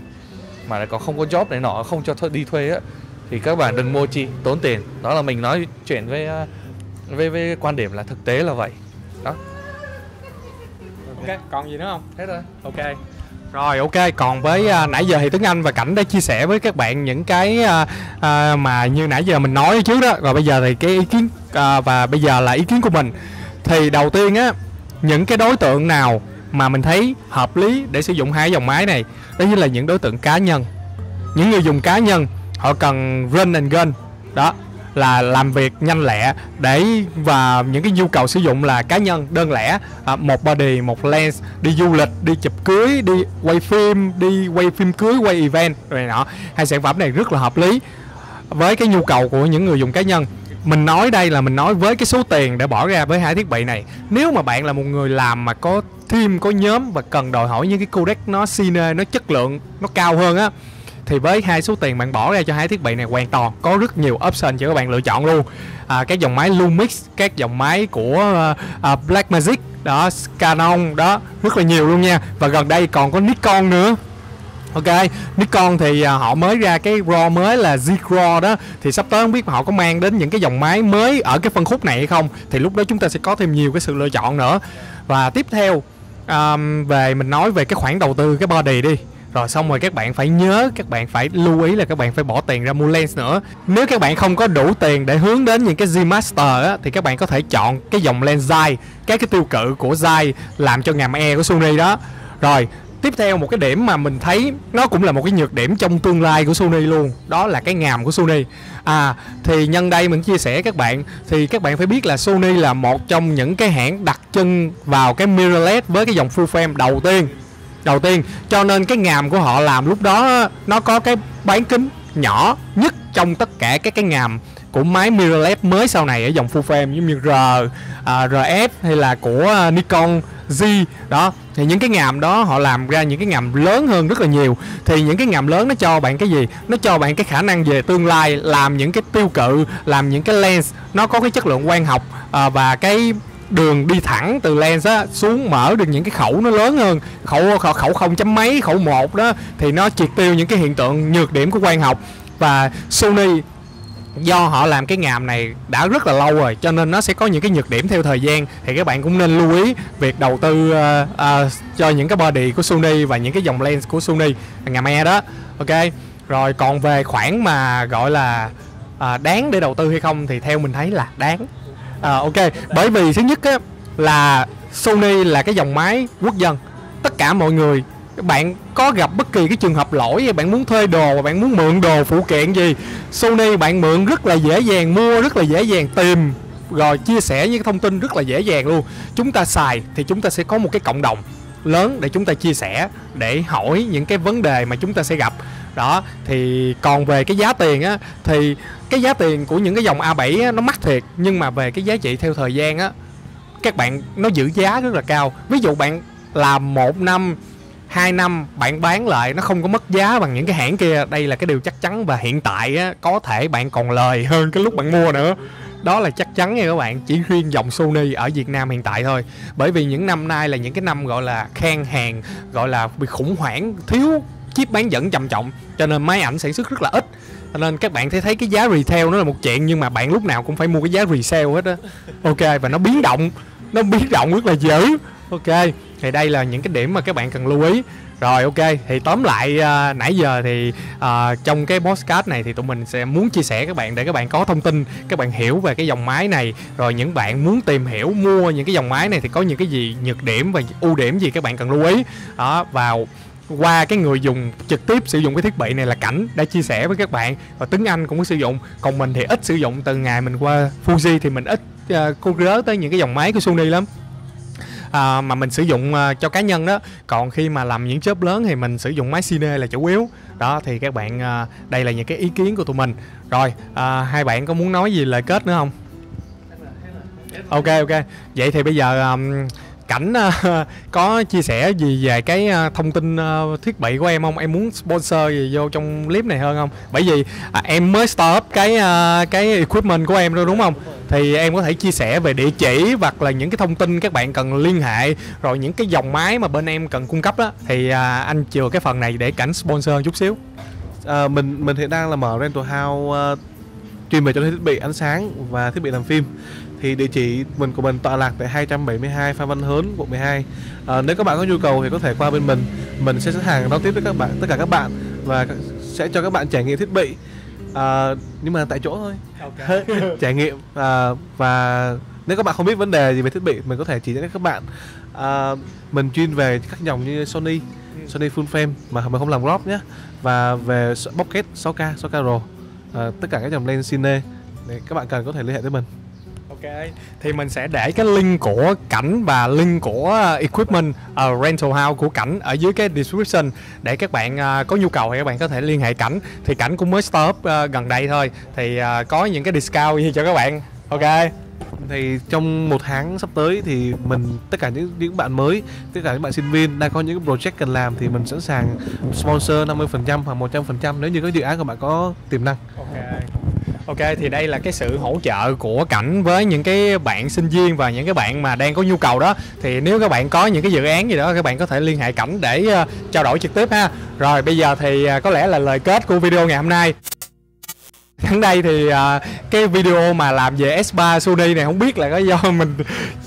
mà lại còn không có job này nọ, không cho thuê, đi thuê á, thì các bạn đừng mua chi tốn tiền. Đó là mình nói chuyện với với, với quan điểm là thực tế là vậy đó. Ok, còn gì nữa không? Hết rồi. Ok. Rồi, ok, còn với à, nãy giờ thì Tuấn Anh và Cảnh đã chia sẻ với các bạn những cái à, à, mà như nãy giờ mình nói trước đó. Rồi bây giờ thì cái ý kiến à, và bây giờ là ý kiến của mình. Thì đầu tiên á, những cái đối tượng nào mà mình thấy hợp lý để sử dụng hai dòng máy này, đó chính là những đối tượng cá nhân. Những người dùng cá nhân, họ cần run and gun, đó là làm việc nhanh lẹ để, và những cái nhu cầu sử dụng là cá nhân đơn lẻ, à, một body, một lens, đi du lịch, đi chụp cưới, đi quay phim, đi quay phim cưới, quay event rồi nọ. Hai sản phẩm này rất là hợp lý. với cái nhu cầu của những người dùng cá nhân. Mình nói đây là mình nói với cái số tiền để bỏ ra với hai thiết bị này. Nếu mà bạn là một người làm mà có team, có nhóm và cần đòi hỏi những cái codec nó cine, nó chất lượng, nó cao hơn á, thì với hai số tiền bạn bỏ ra cho hai thiết bị này hoàn toàn có rất nhiều option cho các bạn lựa chọn luôn. À, các dòng máy Lumix, các dòng máy của uh, Blackmagic đó, Canon đó, rất là nhiều luôn nha. Và gần đây còn có Nikon nữa. Ok, Nikon thì uh, họ mới ra cái RAW mới là Z-raw đó. Thì sắp tới không biết họ có mang đến những cái dòng máy mới ở cái phân khúc này hay không, thì lúc đó chúng ta sẽ có thêm nhiều cái sự lựa chọn nữa. Và tiếp theo um, về mình nói về cái khoản đầu tư cái body đi. Rồi xong rồi các bạn phải nhớ, các bạn phải lưu ý là các bạn phải bỏ tiền ra mua lens nữa. Nếu các bạn không có đủ tiền để hướng đến những cái G Master á, thì các bạn có thể chọn cái dòng lens Zeiss, các cái tiêu cự của Zeiss làm cho ngàm E của Sony đó. Rồi tiếp theo một cái điểm mà mình thấy nó cũng là một cái nhược điểm trong tương lai của Sony luôn, đó là cái ngàm của Sony. À thì nhân đây mình chia sẻ các bạn, thì các bạn phải biết là Sony là một trong những cái hãng đặt chân vào cái mirrorless với cái dòng full frame đầu tiên. Đầu tiên, cho nên cái ngàm của họ làm lúc đó nó có cái bán kính nhỏ nhất trong tất cả các cái ngàm của máy mirrorless mới sau này ở dòng full frame, giống như R, uh, rờ ép hay là của Nikon G đó. Thì những cái ngàm đó họ làm ra những cái ngàm lớn hơn rất là nhiều. Thì những cái ngàm lớn nó cho bạn cái gì? Nó cho bạn cái khả năng về tương lai làm những cái tiêu cự, làm những cái lens nó có cái chất lượng quang học uh, và cái đường đi thẳng từ lens á, xuống mở được những cái khẩu nó lớn hơn, khẩu khẩu không chấm mấy, khẩu một đó, thì nó triệt tiêu những cái hiện tượng nhược điểm của quang học. Và Sony do họ làm cái ngàm này đã rất là lâu rồi, cho nên nó sẽ có những cái nhược điểm theo thời gian. Thì các bạn cũng nên lưu ý việc đầu tư uh, uh, cho những cái body của Sony và những cái dòng lens của Sony ngàm E đó. Ok, rồi còn về khoản mà gọi là uh, đáng để đầu tư hay không, thì theo mình thấy là đáng. À, ok, bởi vì thứ nhất á, là Sony là cái dòng máy quốc dân. Tất cả mọi người, bạn có gặp bất kỳ cái trường hợp lỗi, bạn muốn thuê đồ, bạn muốn mượn đồ phụ kiện gì, Sony bạn mượn rất là dễ dàng, mua rất là dễ dàng, tìm rồi chia sẻ những cái thông tin rất là dễ dàng luôn. Chúng ta xài thì chúng ta sẽ có một cái cộng đồng lớn để chúng ta chia sẻ, để hỏi những cái vấn đề mà chúng ta sẽ gặp đó. Thì còn về cái giá tiền á, thì cái giá tiền của những cái dòng A bảy á, nó mắc thiệt, nhưng mà về cái giá trị theo thời gian á, các bạn nó giữ giá rất là cao. Ví dụ bạn làm một năm, hai năm bạn bán lại nó không có mất giá bằng những cái hãng kia. Đây là cái điều chắc chắn, và hiện tại á, có thể bạn còn lời hơn cái lúc bạn mua nữa. Đó là chắc chắn nha các bạn, chỉ riêng dòng Sony ở Việt Nam hiện tại thôi. Bởi vì những năm nay là những cái năm gọi là khan hàng, gọi là bị khủng hoảng, thiếu chip bán dẫn trầm trọng, cho nên máy ảnh sản xuất rất là ít. Cho nên các bạn sẽ thấy cái giá retail nó là một chuyện, nhưng mà bạn lúc nào cũng phải mua cái giá resale hết á. Ok, và nó biến động, nó biến động rất là dữ. Ok, thì đây là những cái điểm mà các bạn cần lưu ý. Rồi ok, thì tóm lại à, nãy giờ thì à, trong cái podcast này thì tụi mình sẽ muốn chia sẻ các bạn để các bạn có thông tin, các bạn hiểu về cái dòng máy này. Rồi những bạn muốn tìm hiểu mua những cái dòng máy này thì có những cái gì nhược điểm và ưu điểm gì các bạn cần lưu ý. Đó, vào qua cái người dùng trực tiếp sử dụng cái thiết bị này là Cảnh đã chia sẻ với các bạn, và Tuấn Anh cũng có sử dụng, còn mình thì ít sử dụng. Từ ngày mình qua Fuji thì mình ít uh, cô rớ tới những cái dòng máy của Sony lắm, à, mà mình sử dụng uh, cho cá nhân đó. Còn khi mà làm những chớp lớn thì mình sử dụng máy Cine là chủ yếu đó. Thì các bạn uh, đây là những cái ý kiến của tụi mình. Rồi uh, hai bạn có muốn nói gì lời kết nữa không? Ok ok, vậy thì bây giờ um, Cảnh uh, có chia sẻ gì về cái uh, thông tin uh, thiết bị của em không? Em muốn sponsor gì vô trong clip này hơn không? Bởi vì uh, em mới start up cái uh, cái equipment của em rồi đúng không? Thì em có thể chia sẻ về địa chỉ hoặc là những cái thông tin các bạn cần liên hệ, rồi những cái dòng máy mà bên em cần cung cấp đó. Thì uh, anh chừa cái phần này để Cảnh sponsor chút xíu. Uh, mình mình hiện đang là mở rental house uh, chuyên về cho thiết bị ánh sáng và thiết bị làm phim. Thì địa chỉ mình của mình tọa lạc tại hai trăm bảy mươi hai Phan Văn Hớn, quận mười hai. À, nếu các bạn có nhu cầu thì có thể qua bên mình, mình sẽ sẵn sàng đón tiếp với các bạn, tất cả các bạn, và sẽ cho các bạn trải nghiệm thiết bị, à, nhưng mà tại chỗ thôi. Okay. Trải nghiệm, à, và nếu các bạn không biết vấn đề gì về thiết bị, mình có thể chỉ dẫn các bạn. À, mình chuyên về các dòng như Sony, Sony full frame mà mình không làm RAW nhé, và về Pocket sáu k, sáu k RAW, à, tất cả các dòng lens Cine, để các bạn cần có thể liên hệ với mình. Ok, thì mình sẽ để cái link của Cảnh và link của equipment uh, rental house của Cảnh ở dưới cái description để các bạn uh, có nhu cầu thì các bạn có thể liên hệ Cảnh. Thì Cảnh cũng mới start up uh, gần đây thôi, thì uh, có những cái discount gì cho các bạn. Ok. Thì trong một tháng sắp tới thì mình tất cả những những bạn mới, tất cả những bạn sinh viên đang có những project cần làm thì mình sẵn sàng sponsor năm mươi phần trăm hoặc một trăm phần trăm nếu như các dự án của bạn có tiềm năng. Ok. Ok, thì đây là cái sự hỗ trợ của Cảnh với những cái bạn sinh viên và những cái bạn mà đang có nhu cầu đó. Thì nếu các bạn có những cái dự án gì đó, các bạn có thể liên hệ Cảnh để uh, trao đổi trực tiếp ha. Rồi bây giờ thì uh, có lẽ là lời kết của video ngày hôm nay. Đến đây thì uh, cái video mà làm về S ba Sony này không biết là có do mình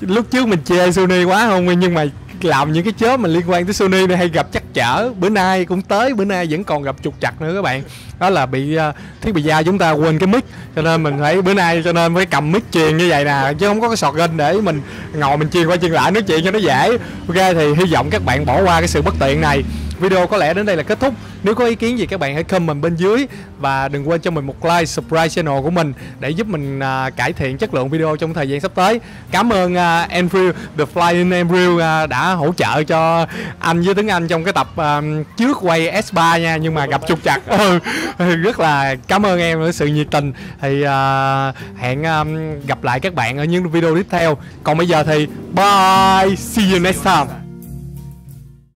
lúc trước mình chê Sony quá không, nhưng mà làm những cái chớp mà liên quan tới Sony này hay gặp trắc trở, bữa nay cũng tới, bữa nay vẫn còn gặp trục trặc nữa các bạn. Đó là bị uh, thiết bị gia chúng ta quên cái mic, cho nên mình phải bữa nay cho nên phải cầm mic truyền như vậy nè, chứ không có cái shotgun để mình ngồi mình truyền qua truyền lại nói chuyện cho nó dễ. Ok, thì hy vọng các bạn bỏ qua cái sự bất tiện này. Video có lẽ đến đây là kết thúc. Nếu có ý kiến gì các bạn hãy comment bên dưới và đừng quên cho mình một like, subscribe channel của mình để giúp mình uh, cải thiện chất lượng video trong thời gian sắp tới. Cảm ơn uh, Andrew, The Flying Andrew uh, đã hỗ trợ cho anh với Tuấn Anh trong cái tập uh, trước quay S ba nha, nhưng mà gặp trục trặc. Rất là cảm ơn em với sự nhiệt tình. Thì uh, hẹn um, gặp lại các bạn ở những video tiếp theo. Còn bây giờ thì bye, see you next time.